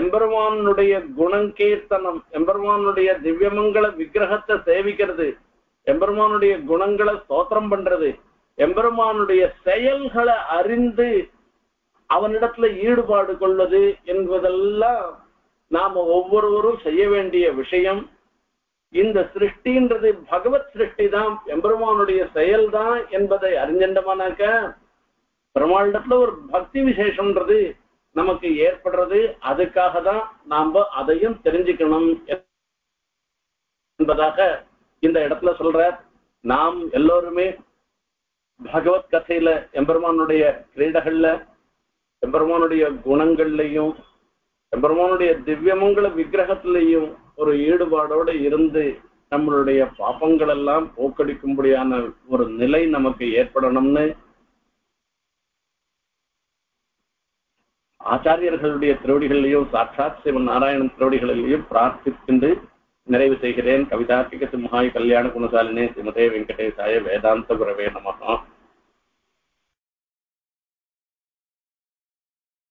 எம்பெருமானுடைய குணங்கீர்த்தனம், எம்பெருமானுடைய திவ்யமங்கல விக்கிரகத்தை சேவிக்கிறது, எம்பெருமானுடைய குணங்களை ஸ்தோத்திரம் பண்றது, எம்பெருமானுடைய செயல்களை அறிந்து அவனிடத்துல ஈடுபாடு கொள்வது என்பதெல்லாம் நாம ஒவ்வொருவரும் செய்ய வேண்டிய விஷயம். இந்த சிருஷ்டின்றது பகவத் சிருஷ்டி தான், எம்பெருமானுடைய செயல் தான் என்பதை அறிஞ்சண்டமானாக்க பெருமாளிடத்துல ஒரு பக்தி விசேஷம்ன்றது நமக்கு ஏற்படுறது. அதுக்காக தான் நாம அதையும் தெரிஞ்சுக்கணும் என்பதாக இந்த இடத்துல சொல்ற. நாம் எல்லோருமே பகவத் கதையில எம்பெருமானுடைய கிரீடகள்ல, எம்பெருமானுடைய குணங்கள்லையும், எம்பெருமானுடைய திவ்யமங்கல விக்கிரகத்திலையும் ஒரு ஈடுபாடோடு இருந்து நம்மளுடைய பாபங்கள் எல்லாம் போக்கடிக்கும்படியான ஒரு நிலை நமக்கு ஏற்படணும்னு ஆச்சாரியர்களுடைய திருவடிகளிலையும் சாட்சாத் சிவன் நாராயணன் திருவடிகளிலையும் பிரார்த்திக்கின்று நிறைவு செய்கிறேன். கவிதார்த்திக சிம்ஹாய் கல்யாண குணசாலினே ஸ்ரீமதே வெங்கடேசாய வேதாந்த குரவே நமஹ.